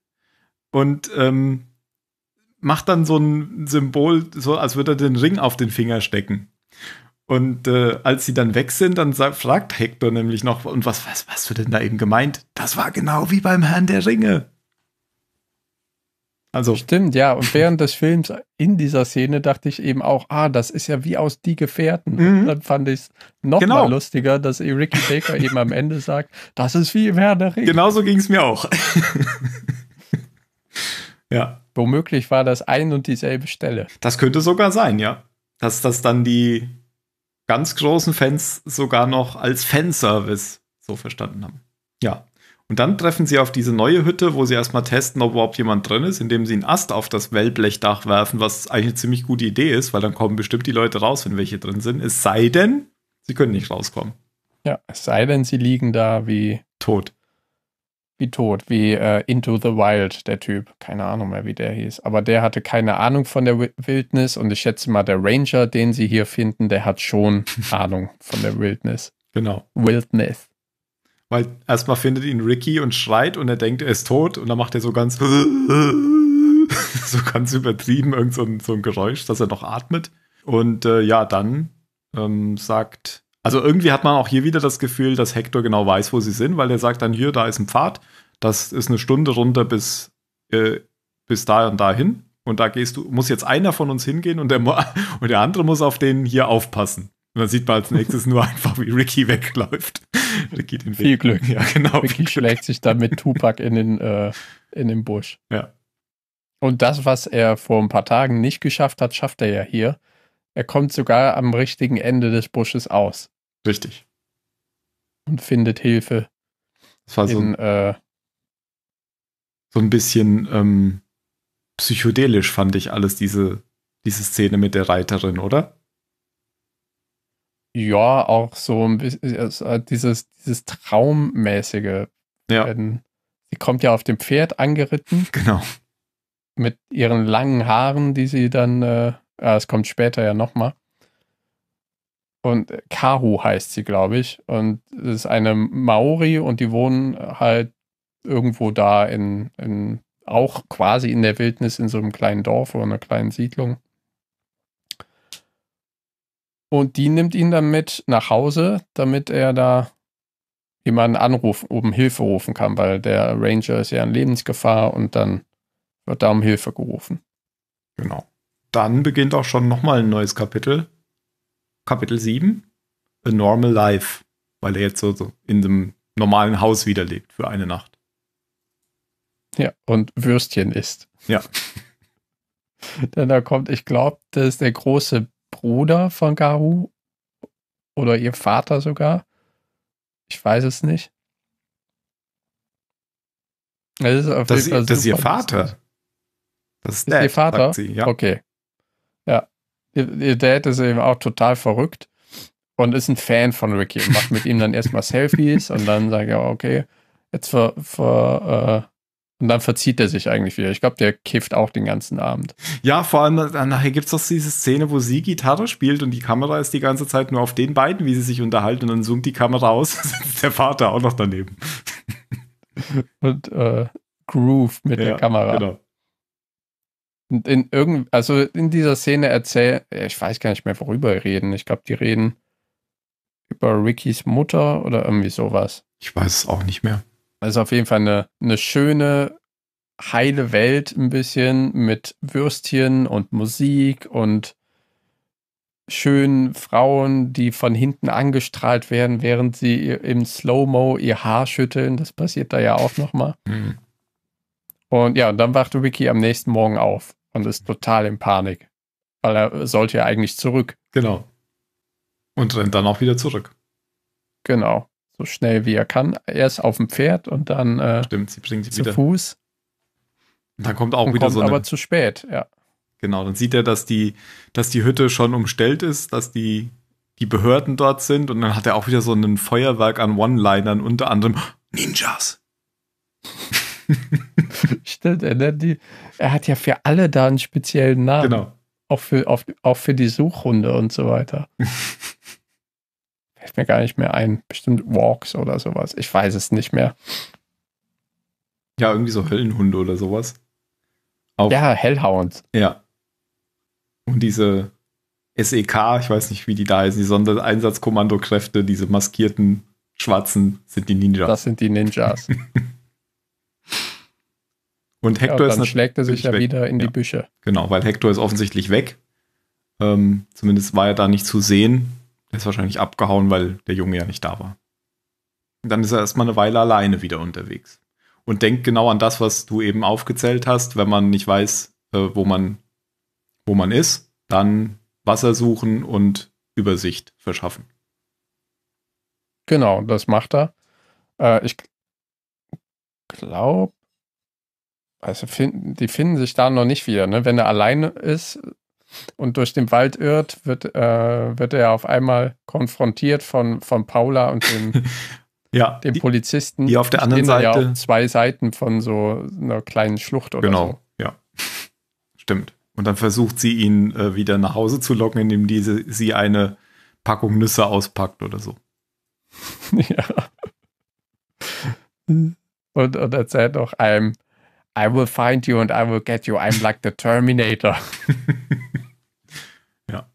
und ähm, macht dann so ein Symbol, so als würde er den Ring auf den Finger stecken. Und äh, als sie dann weg sind, dann sagt, fragt Hector nämlich noch, und was, was, was wird denn da eben gemeint? Das war genau wie beim Herrn der Ringe. Also. Stimmt, ja. Und während des Films in dieser Szene dachte ich eben auch, ah, das ist ja wie aus Die Gefährten. Mhm. Und dann fand ich es noch genau. mal lustiger, dass Ricky Baker eben am Ende sagt, das ist wie im Herrn der Ringe. Genauso ging es mir auch. Ja. Womöglich war das ein und dieselbe Stelle. Das könnte sogar sein, ja. Dass das dann die ganz großen Fans sogar noch als Fanservice so verstanden haben. Ja. Und dann treffen sie auf diese neue Hütte, wo sie erstmal testen, ob überhaupt jemand drin ist, indem sie einen Ast auf das Wellblechdach werfen, was eigentlich eine ziemlich gute Idee ist, weil dann kommen bestimmt die Leute raus, wenn welche drin sind. Es sei denn, sie können nicht rauskommen. Ja, es sei denn, sie liegen da wie tot. wie tot, wie äh, Into the Wild, der Typ. Keine Ahnung mehr, wie der hieß. Aber der hatte keine Ahnung von der Wildnis und ich schätze mal, der Ranger, den sie hier finden, der hat schon Ahnung von der Wildnis. Genau. Wildnis. Weil erstmal findet ihn Ricky und schreit und er denkt, er ist tot und dann macht er so ganz so ganz übertrieben irgend so ein, so ein Geräusch, dass er noch atmet. Und äh, ja, dann ähm, sagt, also irgendwie hat man auch hier wieder das Gefühl, dass Hector genau weiß, wo sie sind, weil er sagt dann, hier, da ist ein Pfad, das ist eine Stunde runter bis, äh, bis da und dahin und da gehst du, muss jetzt einer von uns hingehen und der, und der andere muss auf den hier aufpassen. Und dann sieht man als nächstes nur einfach, wie Ricky wegläuft. Ricky den Weg. Viel Glück. Ja, genau. Ricky schlägt sich dann mit Tupac in den, äh, in den Busch. Ja. Und das, was er vor ein paar Tagen nicht geschafft hat, schafft er ja hier. Er kommt sogar am richtigen Ende des Busches aus. Richtig. Und findet Hilfe. Das war in, so, ein, äh, so ein bisschen ähm, psychedelisch, fand ich alles, diese, diese Szene mit der Reiterin, oder? Ja, auch so ein bisschen dieses, dieses Traummäßige. Ja. Sie kommt ja auf dem Pferd angeritten. Genau. Mit ihren langen Haaren, die sie dann, äh, es kommt später ja nochmal. Und Karu heißt sie, glaube ich. Und es ist eine Maori und die wohnen halt irgendwo da in, in, auch quasi in der Wildnis in so einem kleinen Dorf oder einer kleinen Siedlung. Und die nimmt ihn dann mit nach Hause, damit er da jemanden anrufen, um Hilfe rufen kann, weil der Ranger ist ja in Lebensgefahr und dann wird da um Hilfe gerufen. Genau. Dann beginnt auch schon nochmal ein neues Kapitel. Kapitel sieben. A Normal Life. Weil er jetzt so, so in dem normalen Haus wieder lebt für eine Nacht. Ja, und Würstchen isst. Ja. Denn da kommt, ich glaube, das ist der große Bruder von Karu oder ihr Vater sogar. Ich weiß es nicht. Das ist, auf das, jeden Fall das ist ihr Vater. Das ist, Dad, ist ihr Vater? Sagt sie, ja. Okay. Ja. Ihr Dad ist eben auch total verrückt und ist ein Fan von Ricky. Macht mit ihm dann erstmal Selfies und dann sagt er, okay, jetzt ver... ver äh, und dann verzieht er sich eigentlich wieder. Ich glaube, der kifft auch den ganzen Abend. Ja, vor allem, nachher gibt es doch diese Szene, wo sie Gitarre spielt und die Kamera ist die ganze Zeit nur auf den beiden, wie sie sich unterhalten und dann zoomt die Kamera aus. Der Vater auch noch daneben. Und äh, Groove mit ja, der Kamera. Genau. Und in irgend, also in dieser Szene erzählt, ich weiß gar nicht mehr, worüber wir reden. Ich glaube, die reden über Rickys Mutter oder irgendwie sowas. Ich weiß es auch nicht mehr. Also auf jeden Fall eine, eine schöne, heile Welt ein bisschen mit Würstchen und Musik und schönen Frauen, die von hinten angestrahlt werden, während sie im Slow-Mo ihr Haar schütteln. Das passiert da ja auch nochmal. Mhm. Und ja, und dann wacht Ricky am nächsten Morgen auf und ist total in Panik, weil er sollte ja eigentlich zurück. Genau. Und rennt dann auch wieder zurück. Genau. So schnell wie er kann. Erst auf dem Pferd und dann äh, Stimmt, sie bringt sie zu wieder. Fuß. Und dann kommt auch und wieder kommt so eine... aber zu spät, ja. Genau, dann sieht er, dass die, dass die Hütte schon umstellt ist, dass die, die Behörden dort sind und dann hat er auch wieder so ein Feuerwerk an One-Linern, unter anderem Ninjas. Stimmt, er nennt die, er hat ja für alle da einen speziellen Namen. Genau. Auch für, auf, auch für die Suchhunde und so weiter. Mir gar nicht mehr ein. Bestimmt Walks oder sowas. Ich weiß es nicht mehr. Ja, irgendwie so Höllenhunde oder sowas. Auf ja, Hellhound. Ja. Und diese S E K, ich weiß nicht, wie die da heißen, die Sondereinsatzkommandokräfte, diese maskierten Schwarzen, sind die Ninjas. Das sind die Ninjas. Und Hector ja, und dann ist schlägt er sich ja weg. wieder in ja. die Büsche. Genau, weil Hector ist offensichtlich weg. Ähm, zumindest war er da nicht zu sehen. Ist wahrscheinlich abgehauen, weil der Junge ja nicht da war. Und dann ist er erstmal eine Weile alleine wieder unterwegs. Und denkt genau an das, was du eben aufgezählt hast, wenn man nicht weiß, äh, wo man, wo man ist, dann Wasser suchen und Übersicht verschaffen. Genau, das macht er. Äh, ich glaube, also find, die finden sich da noch nicht wieder. Ne? Wenn er alleine ist, und durch den Wald irrt, wird, äh, wird er auf einmal konfrontiert von, von Paula und dem ja, dem die, Polizisten. Die auf der anderen Seite. Ja, zwei Seiten von so einer kleinen Schlucht oder genau, so. Genau, ja. Stimmt. Und dann versucht sie ihn äh, wieder nach Hause zu locken, indem diese, sie eine Packung Nüsse auspackt oder so. Ja. Und, und erzählt auch einem, I will find you and I will get you. I'm like the Terminator. Ja.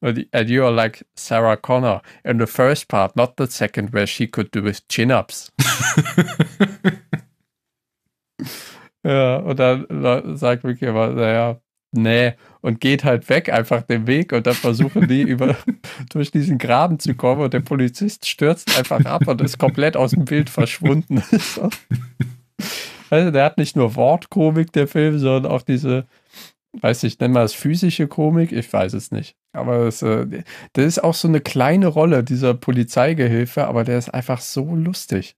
And, and you are like Sarah Connor in the first part, not the second, where she could do with chin-ups. Ja, und dann sagt Ricky aber, naja, nee, und geht halt weg, einfach den Weg, und dann versuchen die über, durch diesen Graben zu kommen und der Polizist stürzt einfach ab und ist komplett aus dem Bild verschwunden. Also der hat nicht nur Wortkomik, der Film, sondern auch diese, weiß ich, nennen wir es physische Komik, ich weiß es nicht. Aber das, das ist auch so eine kleine Rolle, dieser Polizeigehilfe, aber der ist einfach so lustig.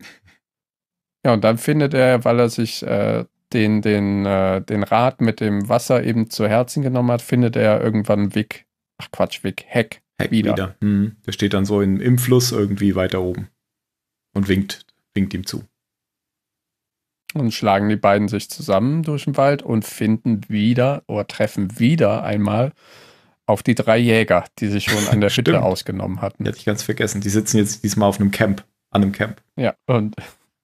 Ja, und dann findet er, weil er sich äh, den, den, äh, den Rad mit dem Wasser eben zu Herzen genommen hat, findet er irgendwann Wick, ach Quatsch, Wick, Heck, Heck wieder. wieder. Mhm. Der steht dann so in, im Fluss irgendwie weiter oben und winkt, winkt ihm zu. Und schlagen die beiden sich zusammen durch den Wald und finden wieder oder treffen wieder einmal auf die drei Jäger, die sich schon an der Hütte ausgenommen hatten. Die hatte ich ganz vergessen. Die sitzen jetzt diesmal auf einem Camp, an einem Camp. Ja, und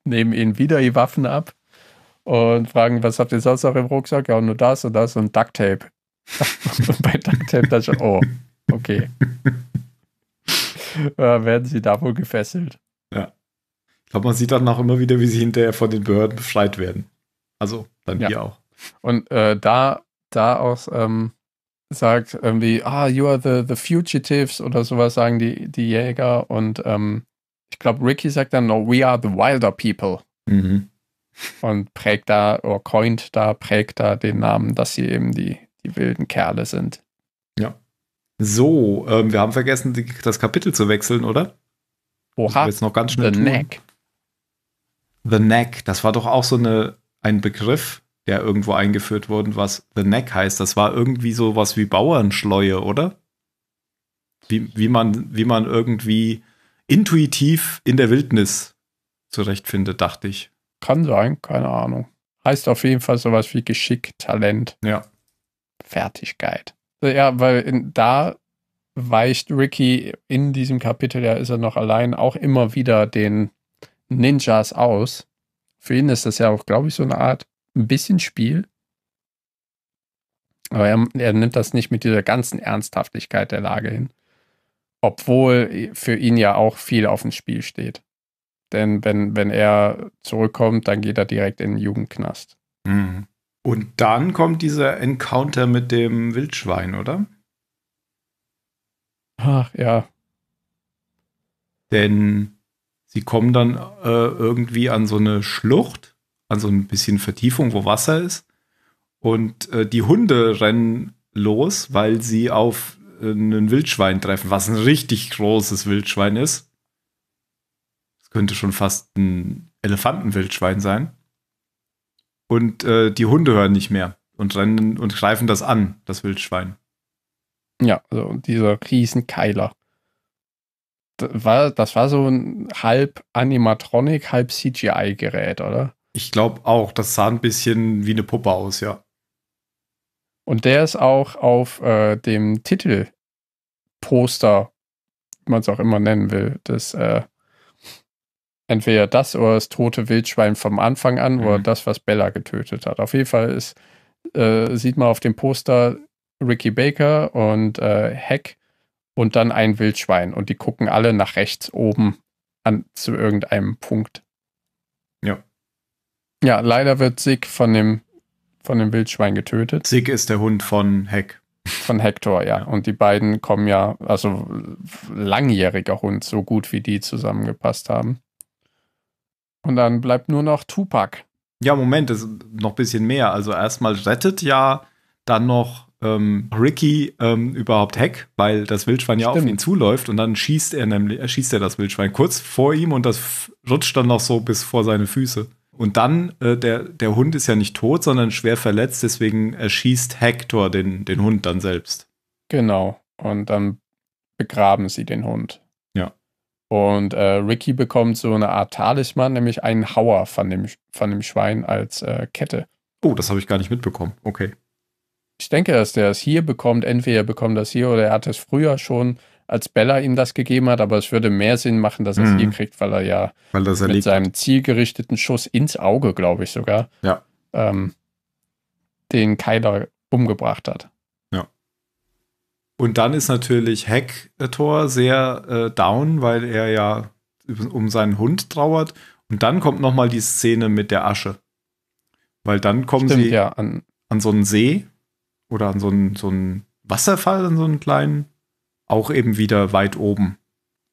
nehmen ihnen wieder die Waffen ab und fragen, was habt ihr sonst noch im Rucksack? Ja, nur das und das und Duct Tape. Und bei Duct Tape dann schon, oh, okay. Ja, werden sie da wohl gefesselt. Ja. Ich glaube, man sieht dann auch immer wieder, wie sie hinterher von den Behörden befreit werden. Also, dann ja. Hier auch. Und äh, da, da aus ähm, sagt irgendwie, ah, you are the, the fugitives oder sowas, sagen die, die Jäger und ähm, ich glaube, Ricky sagt dann, no, we are the wilder people. Mhm. Und prägt da, oder coint da, prägt da den Namen, dass sie eben die, die wilden Kerle sind. Ja. So, ähm, wir haben vergessen, die, das Kapitel zu wechseln, oder? Oha, jetzt noch ganz schnell The tun. Neck. The Neck, das war doch auch so eine, ein Begriff, der irgendwo eingeführt worden, was The Neck heißt. Das war irgendwie sowas wie Bauernschleue, oder? Wie, wie, man, wie man irgendwie intuitiv in der Wildnis zurechtfindet, dachte ich. Kann sein, keine Ahnung. Heißt auf jeden Fall sowas wie Geschick, Talent. Ja. Fertigkeit. Ja, weil in, da weicht Ricky in diesem Kapitel, ja, ist er noch allein, auch immer wieder den Ninjas aus. Für ihn ist das ja auch, glaube ich, so eine Art ein bisschen Spiel. Aber er, er nimmt das nicht mit dieser ganzen Ernsthaftigkeit der Lage hin. Obwohl für ihn ja auch viel auf dem Spiel steht. Denn wenn, wenn er zurückkommt, dann geht er direkt in den Jugendknast. Und dann kommt dieser Encounter mit dem Wildschwein, oder? Ach, ja. Denn sie kommen dann äh, irgendwie an so eine Schlucht, an so ein bisschen Vertiefung, wo Wasser ist. Und äh, die Hunde rennen los, weil sie auf einen Wildschwein treffen, was ein richtig großes Wildschwein ist. Das könnte schon fast ein Elefantenwildschwein sein. Und äh, die Hunde hören nicht mehr und rennen und greifen das an, das Wildschwein. Ja, also dieser Riesenkeiler. Das war, das war so ein halb Animatronic, halb C G I-Gerät, oder? Ich glaube auch, das sah ein bisschen wie eine Puppe aus, ja. Und der ist auch auf äh, dem Titelposter, wie man es auch immer nennen will, das äh, entweder das oder das tote Wildschwein vom Anfang an, mhm, oder das, was Bella getötet hat. Auf jeden Fall ist, äh, sieht man auf dem Poster Ricky Baker und äh, Heck und dann ein Wildschwein. Und die gucken alle nach rechts oben an zu irgendeinem Punkt. Ja. Ja, leider wird Sig von dem von dem Wildschwein getötet. Sig ist der Hund von Heck. Von Hector, ja. Ja. Und die beiden kommen ja, also langjähriger Hund, so gut wie die zusammengepasst haben. Und dann bleibt nur noch Tupac. Ja, Moment, das ist noch ein bisschen mehr. Also erstmal rettet ja dann noch ähm, Ricky ähm, überhaupt Heck, weil das Wildschwein ja Stimmt. auf ihn zuläuft und dann schießt er nämlich, äh, schießt er das Wildschwein kurz vor ihm und das rutscht dann noch so bis vor seine Füße. Und dann, äh, der, der Hund ist ja nicht tot, sondern schwer verletzt, deswegen erschießt Hector den, den Hund dann selbst. Genau, und dann begraben sie den Hund. Ja. Und äh, Ricky bekommt so eine Art Talisman, nämlich einen Hauer von dem, von dem Schwein als äh, Kette. Oh, das habe ich gar nicht mitbekommen. Okay. Ich denke, dass der es hier bekommt. Entweder er bekommt das hier oder er hat es früher schon, als Bella ihm das gegeben hat. Aber es würde mehr Sinn machen, dass er es mhm. hier kriegt, weil er ja weil das mit seinem zielgerichteten Schuss ins Auge, glaube ich sogar, ja. ähm, den Keiler umgebracht hat. Und dann ist natürlich Hector sehr äh, down, weil er ja um seinen Hund trauert. Und dann kommt nochmal die Szene mit der Asche. Weil dann kommen Stimmt, sie ja, an, an so einen See oder an so einen, so einen Wasserfall, an so einen kleinen, auch eben wieder weit oben.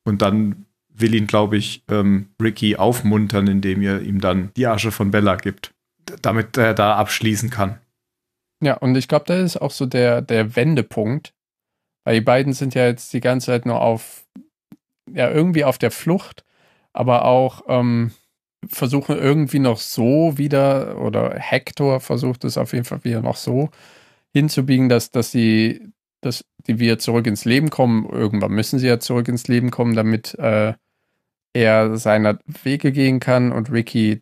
Und dann will ihn, glaube ich, ähm, Ricky aufmuntern, indem er ihm dann die Asche von Bella gibt, damit er da abschließen kann. Ja, und ich glaube, das ist auch so der, der Wendepunkt. Weil die beiden sind ja jetzt die ganze Zeit nur auf, ja, irgendwie auf der Flucht, aber auch ähm, versuchen irgendwie noch so wieder, oder Hector versucht es auf jeden Fall wieder noch so hinzubiegen, dass, dass sie, dass die wieder zurück ins Leben kommen. Irgendwann müssen sie ja zurück ins Leben kommen, damit äh, er seiner Wege gehen kann und Ricky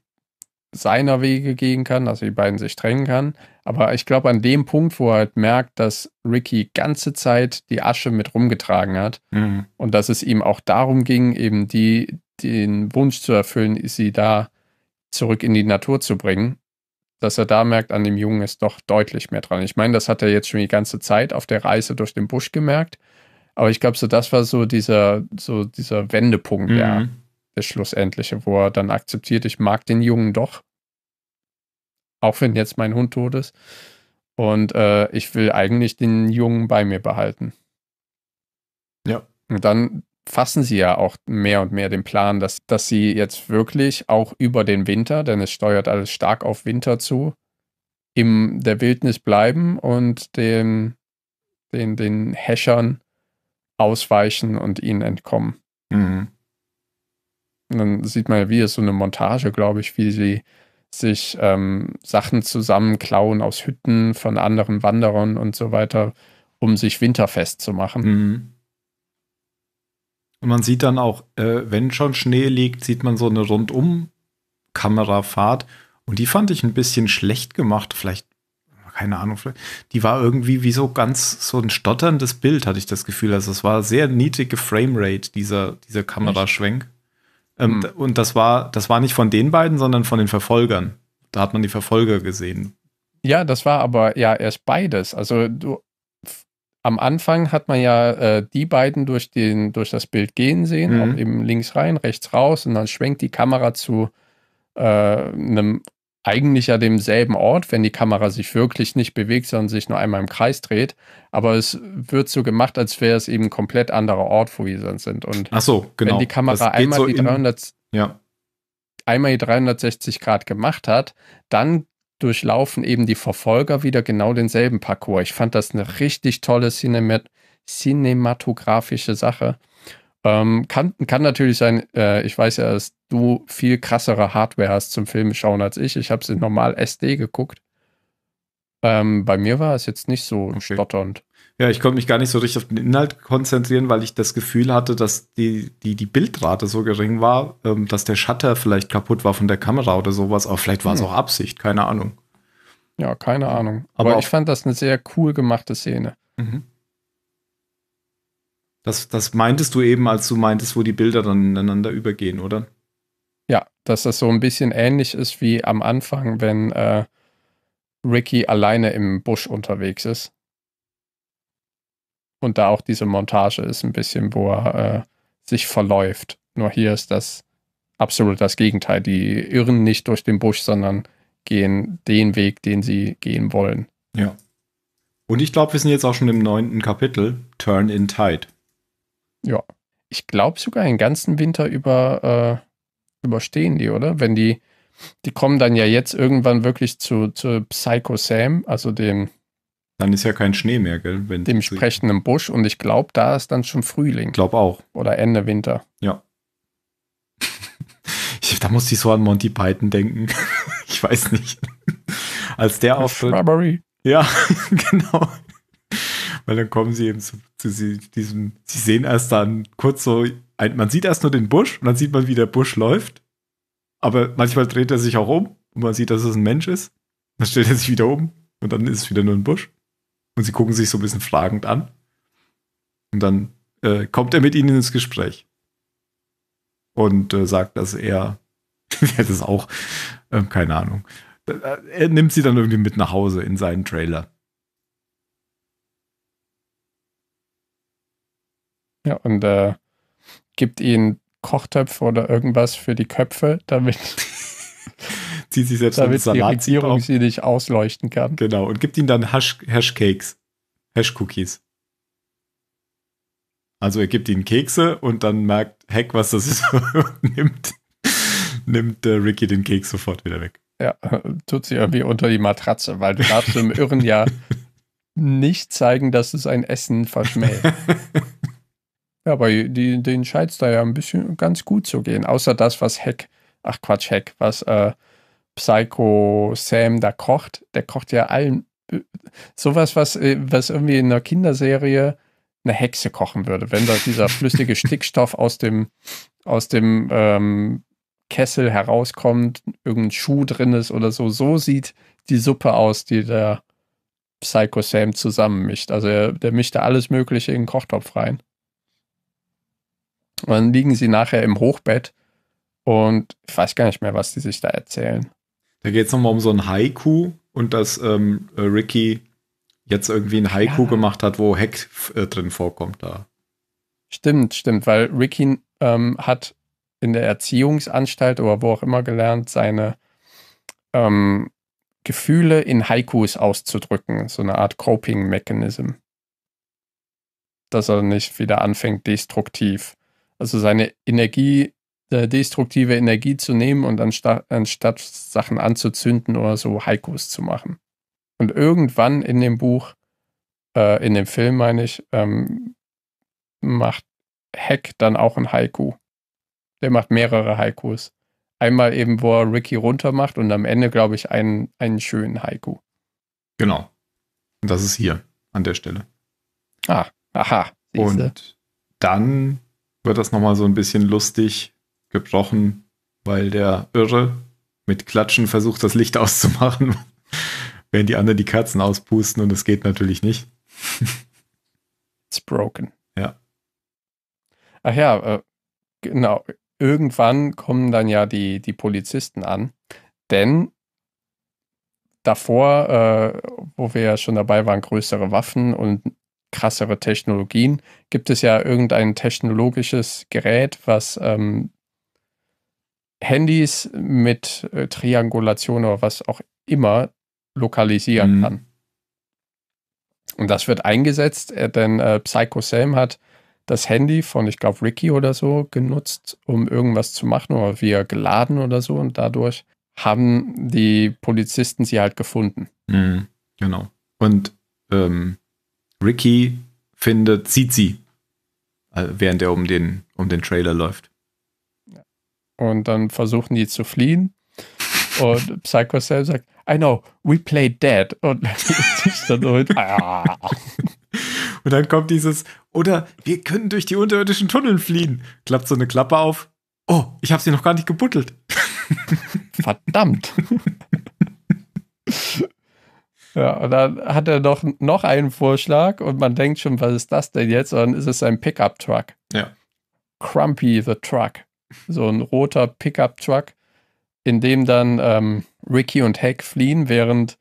seiner Wege gehen kann, also die beiden sich trennen kann. Aber ich glaube, an dem Punkt, wo er halt merkt, dass Ricky ganze Zeit die Asche mit rumgetragen hat mhm. und dass es ihm auch darum ging, eben die, den Wunsch zu erfüllen, sie da zurück in die Natur zu bringen, dass er da merkt, an dem Jungen ist doch deutlich mehr dran. Ich meine, das hat er jetzt schon die ganze Zeit auf der Reise durch den Busch gemerkt, aber ich glaube, so das war so dieser, so dieser Wendepunkt, mhm. der der schlussendliche, wo er dann akzeptiert, ich mag den Jungen doch, auch wenn jetzt mein Hund tot ist, und äh, ich will eigentlich den Jungen bei mir behalten. Ja. Und dann fassen sie ja auch mehr und mehr den Plan, dass, dass sie jetzt wirklich auch über den Winter, denn es steuert alles stark auf Winter zu, in der Wildnis bleiben und den, den, den Häschern ausweichen und ihnen entkommen. Mhm. Und dann sieht man ja, wie es so eine Montage, glaube ich, wie sie sich ähm, Sachen zusammenklauen aus Hütten von anderen Wanderern und so weiter, um sich winterfest zu machen. Mhm. Und man sieht dann auch, äh, wenn schon Schnee liegt, sieht man so eine Rundum-Kamerafahrt. Und die fand ich ein bisschen schlecht gemacht. Vielleicht, keine Ahnung, vielleicht. Die war irgendwie wie so ganz so ein stotterndes Bild, hatte ich das Gefühl. Also es war sehr niedrige Framerate, dieser, dieser Kameraschwenk. Echt? Ähm, mhm. Und das war, das war nicht von den beiden, sondern von den Verfolgern. Da hat man die Verfolger gesehen. Ja, das war aber ja erst beides. Also du, am Anfang hat man ja äh, die beiden durch, den, durch das Bild gehen sehen, mhm. auch eben links rein, rechts raus, und dann schwenkt die Kamera zu äh, einem eigentlich ja demselben Ort, wenn die Kamera sich wirklich nicht bewegt, sondern sich nur einmal im Kreis dreht. Aber es wird so gemacht, als wäre es eben ein komplett anderer Ort, wo wir sonst sind. Und ach so, genau. Wenn die Kamera einmal, so die dreihundert, in, ja. einmal die dreihundertsechzig Grad gemacht hat, dann durchlaufen eben die Verfolger wieder genau denselben Parcours. Ich fand das eine richtig tolle Cinemat cinematografische Sache. Ähm, kann, kann natürlich sein, äh, ich weiß ja, dass du viel krassere Hardware hast zum Film schauen als ich. Ich habe es in normal S D geguckt. Ähm, bei mir war es jetzt nicht so okay. stotternd. Ja, ich konnte mich gar nicht so richtig auf den Inhalt konzentrieren, weil ich das Gefühl hatte, dass die, die, die Bildrate so gering war, ähm, dass der Shutter vielleicht kaputt war von der Kamera oder sowas. Aber vielleicht war es hm. auch Absicht, keine Ahnung. Ja, keine Ahnung. Aber, Aber ich fand das eine sehr cool gemachte Szene. Mhm. Das, das meintest du eben, als du meintest, wo die Bilder dann ineinander übergehen, oder? Ja, dass das so ein bisschen ähnlich ist wie am Anfang, wenn äh, Ricky alleine im Busch unterwegs ist. Und da auch diese Montage ist ein bisschen, wo er äh, sich verläuft. Nur hier ist das absolut das Gegenteil. Die irren nicht durch den Busch, sondern gehen den Weg, den sie gehen wollen. Ja. Und ich glaube, wir sind jetzt auch schon im neunten Kapitel, Turn in Tide. Ja, ich glaube sogar den ganzen Winter über äh, überstehen die, oder? Wenn die, die kommen dann ja jetzt irgendwann wirklich zu, zu Psycho Sam, also dem... Dann ist ja kein Schnee mehr, gell? Wenn dem sprechenden Busch, und ich glaube, da ist dann schon Frühling. Ich glaube auch. Oder Ende Winter. Ja. ich, da muss ich so an Monty Python denken. ich weiß nicht. Als der auftritt... Strawberry. Ja, genau. Weil dann kommen sie eben zu, zu, zu diesem, sie sehen erst dann kurz so ein, man sieht erst nur den Busch und dann sieht man, wie der Busch läuft. Aber manchmal dreht er sich auch um und man sieht, dass es ein Mensch ist. Dann stellt er sich wieder um und dann ist es wieder nur ein Busch. Und sie gucken sich so ein bisschen fragend an. Und dann äh, kommt er mit ihnen ins Gespräch. Und äh, sagt, dass er das ist auch, äh, keine Ahnung. Er nimmt sie dann irgendwie mit nach Hause in seinen Trailer. Ja, und äh, gibt ihnen Kochtöpfe oder irgendwas für die Köpfe, damit, zieht sich selbst damit die Regierung sie nicht ausleuchten kann. Genau, und gibt ihnen dann Hash, Hashcakes, Hashcookies. Also er gibt ihnen Kekse und dann merkt Heck, was das ist, und nimmt, nimmt äh, Ricky den Keks sofort wieder weg. Ja, tut sie irgendwie unter die Matratze, weil du darfst im Irren ja nicht zeigen, dass es ein Essen verschmäht. Ja, aber die, denen scheint es da ja ein bisschen ganz gut zu gehen. Außer das, was Heck, ach Quatsch, Heck, was äh, Psycho Sam da kocht, der kocht ja allen sowas, was, was irgendwie in einer Kinderserie eine Hexe kochen würde. Wenn da dieser flüssige Stickstoff aus dem, aus dem ähm, Kessel herauskommt, irgendein Schuh drin ist oder so. So sieht die Suppe aus, die der Psycho Sam zusammenmischt. Also er, der mischt da alles Mögliche in den Kochtopf rein. Und dann liegen sie nachher im Hochbett und ich weiß gar nicht mehr, was die sich da erzählen. Da geht es nochmal um so ein Haiku und dass ähm, Ricky jetzt irgendwie ein Haiku ja. gemacht hat, wo Heck äh, drin vorkommt da. Stimmt, stimmt, weil Ricky ähm, hat in der Erziehungsanstalt oder wo auch immer gelernt, seine ähm, Gefühle in Haikus auszudrücken. So eine Art Coping-Mechanism. Dass er nicht wieder anfängt, destruktiv, also seine Energie, äh, destruktive Energie zu nehmen und anstatt, anstatt Sachen anzuzünden oder so Haikus zu machen. Und irgendwann in dem Buch, äh, in dem Film meine ich, ähm, macht Heck dann auch ein Haiku. Der macht mehrere Haikus. Einmal eben, wo er Ricky runter macht und am Ende, glaube ich, einen, einen schönen Haiku. Genau. Und das ist hier an der Stelle. Ah, aha. Siehste. Und dann wird das nochmal so ein bisschen lustig gebrochen, weil der Irre mit Klatschen versucht, das Licht auszumachen, während die anderen die Kerzen auspusten und das geht natürlich nicht. It's broken. Ja. Ach ja, äh, genau. Irgendwann kommen dann ja die, die Polizisten an, denn davor, äh, wo wir ja schon dabei waren, größere Waffen und krassere Technologien, gibt es ja irgendein technologisches Gerät, was ähm, Handys mit äh, Triangulation oder was auch immer lokalisieren mhm. kann. Und das wird eingesetzt, denn äh, Psycho Sam hat das Handy von, ich glaube, Ricky oder so genutzt, um irgendwas zu machen oder wir geladen oder so und dadurch haben die Polizisten sie halt gefunden. Mhm, genau. Und ähm, Ricky findet Zizi, während er um den, um den Trailer läuft. Und dann versuchen die zu fliehen und Psycho Sam sagt, I know, we play dead und sich dann so hin, ah. Und dann kommt dieses, oder wir können durch die unterirdischen Tunnel fliehen. Klappt so eine Klappe auf. Oh, ich habe sie noch gar nicht gebuddelt. Verdammt. Ja, und dann hat er noch, noch einen Vorschlag und man denkt schon, was ist das denn jetzt? Und dann ist es ein Pickup-Truck. Ja. Crumpy the Truck. So ein roter Pickup-Truck, in dem dann ähm, Ricky und Heck fliehen, während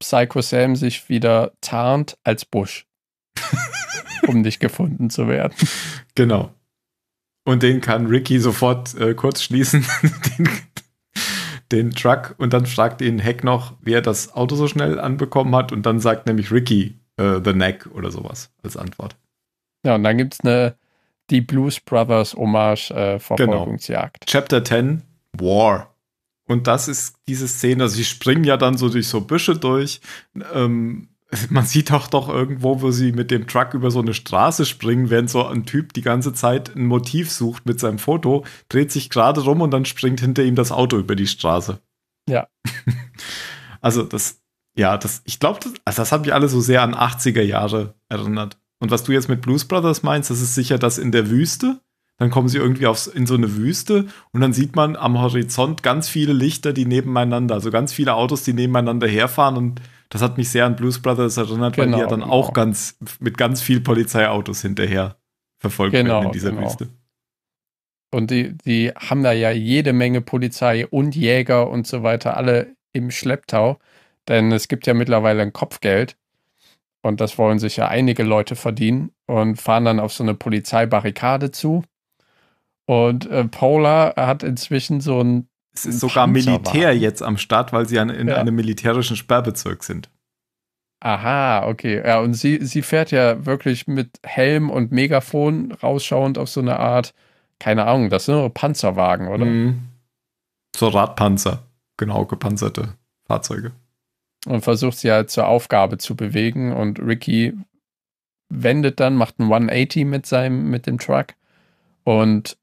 Psycho Sam sich wieder tarnt als Busch. Um nicht gefunden zu werden. Genau. Und den kann Ricky sofort äh, kurz schließen, den, den Truck. Und dann fragt ihn Heck noch, wie er das Auto so schnell anbekommen hat. Und dann sagt nämlich Ricky äh, the Neck oder sowas als Antwort. Ja, und dann gibt es eine die Blues Brothers Hommage äh, Verfolgungsjagd. Genau. Chapter ten, War. Und das ist diese Szene, also sie springen ja dann so durch so Büsche durch. Ähm, Man sieht auch doch irgendwo, wo sie mit dem Truck über so eine Straße springen, während so ein Typ die ganze Zeit ein Motiv sucht mit seinem Foto, dreht sich gerade rum und dann springt hinter ihm das Auto über die Straße. Ja. Also das, ja, das, ich glaube, das, also das hat mich alle so sehr an achtziger Jahre erinnert. Und was du jetzt mit Blues Brothers meinst, das ist sicher das in der Wüste. Dann kommen sie irgendwie aufs, in so eine Wüste und dann sieht man am Horizont ganz viele Lichter, die nebeneinander, also ganz viele Autos, die nebeneinander herfahren, und das hat mich sehr an Blues Brothers erinnert, genau, weil die ja dann genau. auch ganz mit ganz viel Polizeiautos hinterher verfolgt genau, werden in dieser genau. Wüste. Und die, die haben da ja jede Menge Polizei und Jäger und so weiter, alle im Schlepptau, denn es gibt ja mittlerweile ein Kopfgeld und das wollen sich ja einige Leute verdienen und fahren dann auf so eine Polizeibarrikade zu. Und äh, Paula hat inzwischen so ein... Es ist sogar Militär jetzt am Start, weil sie an, in ja. einem militärischen Sperrbezirk sind. Aha, okay. Ja, und sie, sie fährt ja wirklich mit Helm und Megafon rausschauend auf so eine Art... Keine Ahnung, das sind nur Panzerwagen, oder? Mhm. So Radpanzer, genau, gepanzerte Fahrzeuge. Und versucht sie halt zur Aufgabe zu bewegen, und Ricky wendet dann, macht einen hundertachtzig mit seinem, mit dem Truck und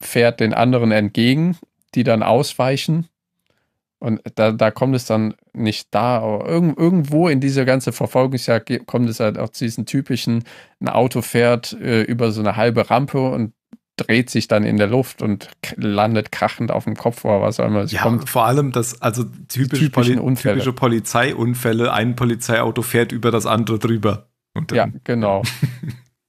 fährt den anderen entgegen, die dann ausweichen, und da, da kommt es dann nicht da, aber irg- irgendwo in dieser ganzen Verfolgungsjagd kommt es halt auch zu diesen typischen, ein Auto fährt äh, über so eine halbe Rampe und dreht sich dann in der Luft und landet krachend auf dem Kopf oder was auch immer. Ja, kommt vor allem das, also typische, Poli- Unfälle. typische Polizeiunfälle, ein Polizeiauto fährt über das andere drüber. Und dann, ja, genau.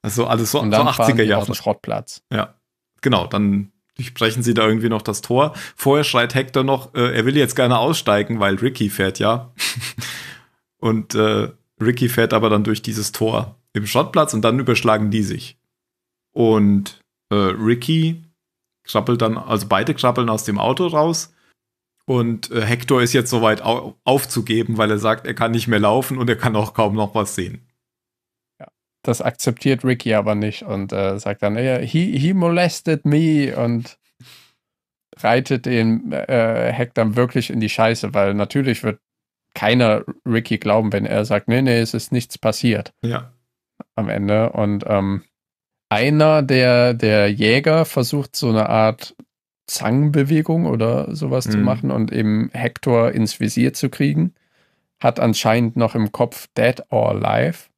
Also alles so, und dann so achtziger Jahre. Auf den Schrottplatz. Ja, genau, dann durchbrechen sie da irgendwie noch das Tor. Vorher schreit Hector noch, äh, er will jetzt gerne aussteigen, weil Ricky fährt ja. Und äh, Ricky fährt aber dann durch dieses Tor im Schrottplatz und dann überschlagen die sich. Und Ricky krabbelt dann, also beide krabbeln aus dem Auto raus, und Hector ist jetzt soweit aufzugeben, weil er sagt, er kann nicht mehr laufen und er kann auch kaum noch was sehen. Ja, das akzeptiert Ricky aber nicht und äh, sagt dann, he, he molested me, und reitet den äh, Hector wirklich in die Scheiße, weil natürlich wird keiner Ricky glauben, wenn er sagt, nee, nee, es ist nichts passiert. Ja. Am Ende, und ähm, Einer der, der Jäger versucht so eine Art Zangenbewegung oder sowas mhm. zu machen und eben Hector ins Visier zu kriegen, hat anscheinend noch im Kopf Dead or Alive.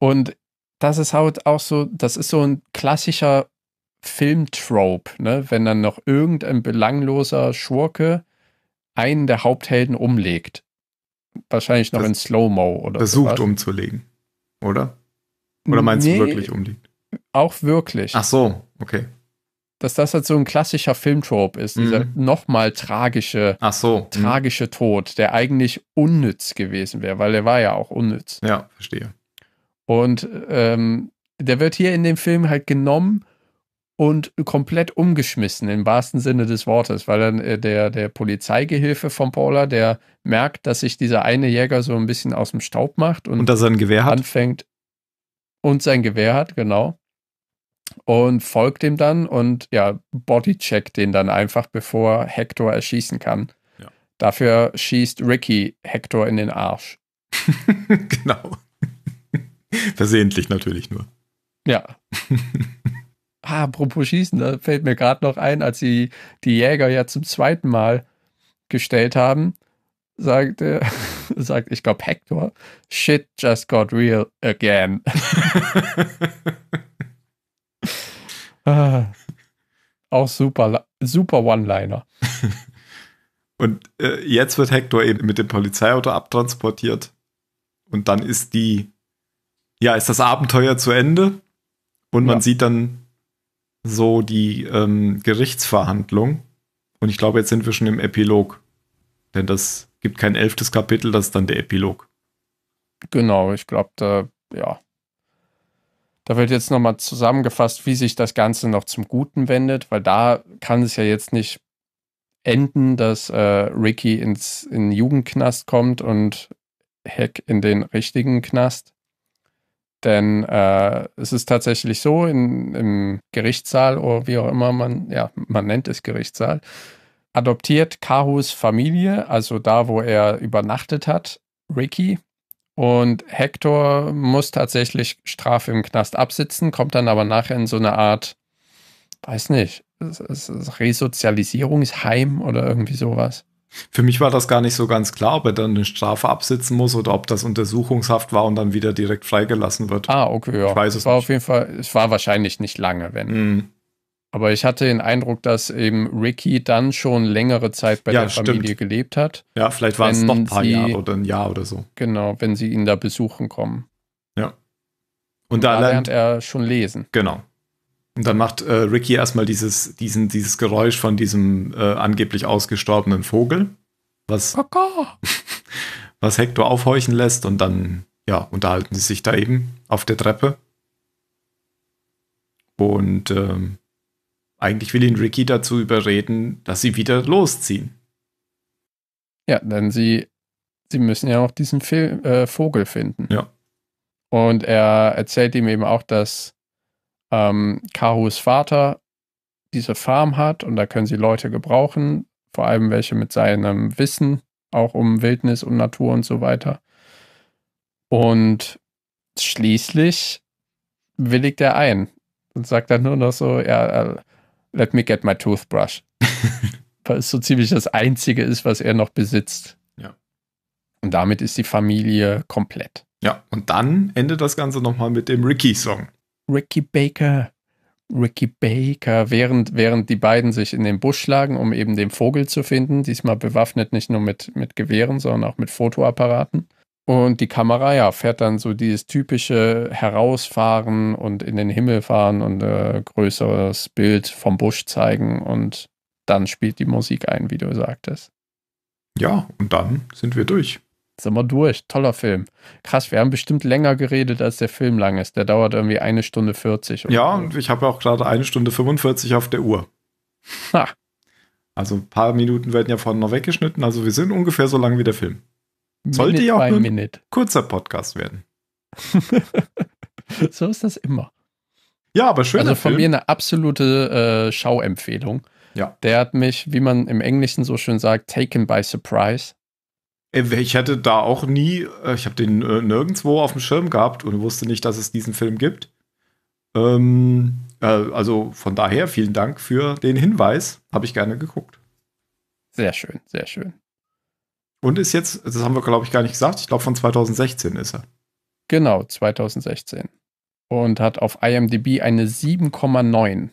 Und das ist halt auch so, das ist so ein klassischer Filmtrope, ne? Wenn dann noch irgendein belangloser Schurke einen der Haupthelden umlegt. Wahrscheinlich noch das in Slow-Mo oder versucht sowas. Umzulegen, oder? Oder meinst nee, du wirklich umliegt? Auch wirklich. Ach so, okay. Dass das halt so ein klassischer Filmtrope ist, mhm. dieser nochmal tragische, Ach so. tragische mhm. Tod, der eigentlich unnütz gewesen wäre, weil der war ja auch unnütz. Ja, verstehe. Und ähm, der wird hier in dem Film halt genommen und komplett umgeschmissen, im wahrsten Sinne des Wortes, weil dann äh, der, der Polizeigehilfe von Paula, der merkt, dass sich dieser eine Jäger so ein bisschen aus dem Staub macht und, und dass er ein Gewehr hat. Anfängt, Und sein Gewehr hat, genau. Und folgt dem dann und ja, bodycheckt den dann einfach, bevor Hector erschießen kann. Ja. Dafür schießt Ricky Hector in den Arsch. Genau. Versehentlich natürlich nur. Ja. ah, apropos Schießen, da fällt mir gerade noch ein, als sie die Jäger ja zum zweiten Mal gestellt haben, sagt, äh, sagt, ich glaube, Hector, shit just got real again. ah, auch super, super One-Liner. Und äh, jetzt wird Hector eben mit dem Polizeiauto abtransportiert und dann ist die, ja, ist das Abenteuer zu Ende und man ja. sieht dann so die ähm, Gerichtsverhandlung, und ich glaube, jetzt sind wir schon im Epilog, denn das gibt kein elftes Kapitel, das ist dann der Epilog. Genau, ich glaube, da, ja. Da wird jetzt nochmal zusammengefasst, wie sich das Ganze noch zum Guten wendet, weil da kann es ja jetzt nicht enden, dass äh, Ricky ins, in den Jugendknast kommt und Heck in den richtigen Knast. Denn äh, es ist tatsächlich so, in, im Gerichtssaal oder wie auch immer man, ja, man nennt es Gerichtssaal, adoptiert Kahus Familie, also da, wo er übernachtet hat, Ricky. Und Hector muss tatsächlich Strafe im Knast absitzen, kommt dann aber nachher in so eine Art, weiß nicht, Resozialisierungsheim oder irgendwie sowas. Für mich war das gar nicht so ganz klar, ob er dann eine Strafe absitzen muss oder ob das Untersuchungshaft war und dann wieder direkt freigelassen wird. Ah, okay, ja. Ich weiß es war nicht. Auf jeden Fall, es war wahrscheinlich nicht lange, wenn. Mm. Aber ich hatte den Eindruck, dass eben Ricky dann schon längere Zeit bei ja, der stimmt. Familie gelebt hat. Ja, vielleicht waren es noch ein paar sie, Jahre oder ein Jahr oder so. Genau, wenn sie ihn da besuchen kommen. Ja. Und, und da lernt er schon lesen. Genau. Und dann macht äh, Ricky erstmal dieses, diesen, dieses Geräusch von diesem äh, angeblich ausgestorbenen Vogel, was, was Hector aufhorchen lässt. Und dann ja, unterhalten sie sich da eben auf der Treppe. Und ähm, eigentlich will ihn Ricky dazu überreden, dass sie wieder losziehen. Ja, denn sie, sie müssen ja auch diesen Fil- äh, Vogel finden. Ja. Und er erzählt ihm eben auch, dass Ähm, Karus Vater diese Farm hat und da können sie Leute gebrauchen, vor allem welche mit seinem Wissen, auch um Wildnis, um Natur und so weiter. Und schließlich willigt er ein und sagt dann nur noch so, ja, let me get my toothbrush. Was so ziemlich das Einzige ist, was er noch besitzt. Ja. Und damit ist die Familie komplett. Ja, und dann endet das Ganze nochmal mit dem Ricky-Song. Ricky Baker, Ricky Baker, während, während die beiden sich in den Busch schlagen, um eben den Vogel zu finden, diesmal bewaffnet nicht nur mit, mit Gewehren, sondern auch mit Fotoapparaten. Und die Kamera, ja, fährt dann so dieses typische Herausfahren und in den Himmel fahren und äh, größeres Bild vom Busch zeigen und dann spielt die Musik ein, wie du sagtest. Ja, und dann sind wir durch. Sind wir durch. Toller Film. Krass, wir haben bestimmt länger geredet, als der Film lang ist. Der dauert irgendwie eine Stunde vierzig. Oder ja, so. Und ich habe auch gerade eine Stunde fünfundvierzig auf der Uhr. Ha. Also ein paar Minuten werden ja vorhin noch weggeschnitten. Also wir sind ungefähr so lang wie der Film. Sollte ja auch ein kurzer Podcast werden. So ist das immer. Ja, aber schön. Also von Film. Mir eine absolute äh, Schauempfehlung. Ja. Der hat mich, wie man im Englischen so schön sagt, taken by surprise. Ich hätte da auch nie, ich habe den äh, nirgendwo auf dem Schirm gehabt und wusste nicht, dass es diesen Film gibt. Ähm, äh, also von daher vielen Dank für den Hinweis. Habe ich gerne geguckt. Sehr schön, sehr schön. Und ist jetzt, das haben wir glaube ich gar nicht gesagt, ich glaube von zweitausendsechzehn ist er. Genau, zweitausendsechzehn. Und hat auf I M D B eine sieben Komma neun.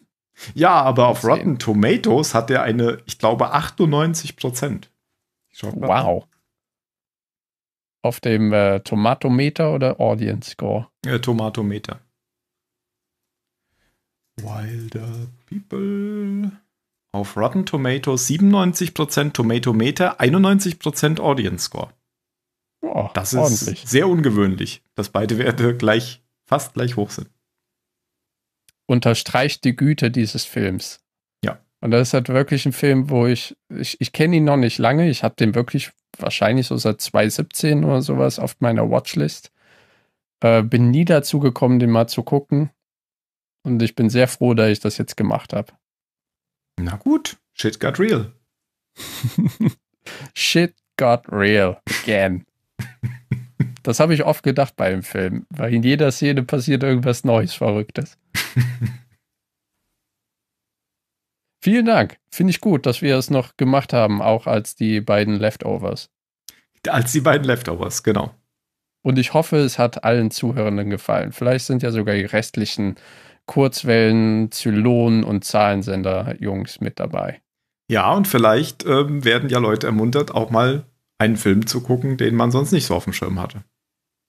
Ja, aber auf Rotten Tomatoes hat er eine, ich glaube, achtundneunzig Prozent. Wow. Auf dem äh, Tomatometer oder Audience Score? Äh, Tomatometer. Wilder People. Auf Rotten Tomatoes siebenundneunzig Prozent Tomatometer, einundneunzig Prozent Audience Score. Oh, das ist ordentlich. Sehr ungewöhnlich, dass beide Werte gleich, fast gleich hoch sind. Unterstreicht die Güte dieses Films. Ja. Und das ist halt wirklich ein Film, wo ich, ich, ich kenne ihn noch nicht lange, ich habe den wirklich wahrscheinlich so seit zweitausendsiebzehn oder sowas auf meiner Watchlist. Äh, bin nie dazu gekommen, den mal zu gucken. Und ich bin sehr froh, dass ich das jetzt gemacht habe. Na gut, shit got real. Shit got real again. Das habe ich oft gedacht bei dem Film, weil in jeder Szene passiert irgendwas Neues, Verrücktes. Vielen Dank. Finde ich gut, dass wir es noch gemacht haben, auch als die beiden Leftovers. Als die beiden Leftovers, genau. Und ich hoffe, es hat allen Zuhörenden gefallen. Vielleicht sind ja sogar die restlichen Kurzwellen, Zylonen und Zahlensender-Jungs mit dabei. Ja, und vielleicht ähm, werden ja Leute ermuntert, auch mal einen Film zu gucken, den man sonst nicht so auf dem Schirm hatte.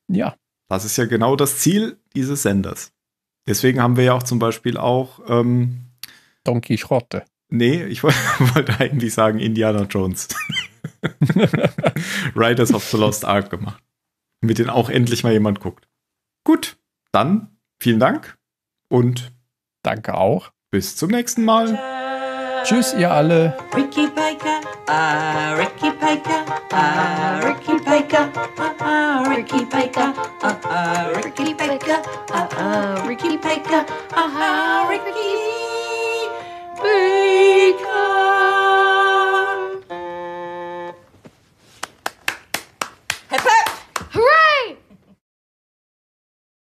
Ja. Das ist ja genau das Ziel dieses Senders. Deswegen haben wir ja auch zum Beispiel auch Ähm, Don Quixote. Nee, ich wollte eigentlich sagen Indiana Jones. Riders of the Lost Ark gemacht. Mit denen auch endlich mal jemand guckt. Gut, dann vielen Dank und danke auch. Bis zum nächsten Mal. Tschüss, ihr alle. Ricky Baker, ah, Ricky Baker, ah, Ricky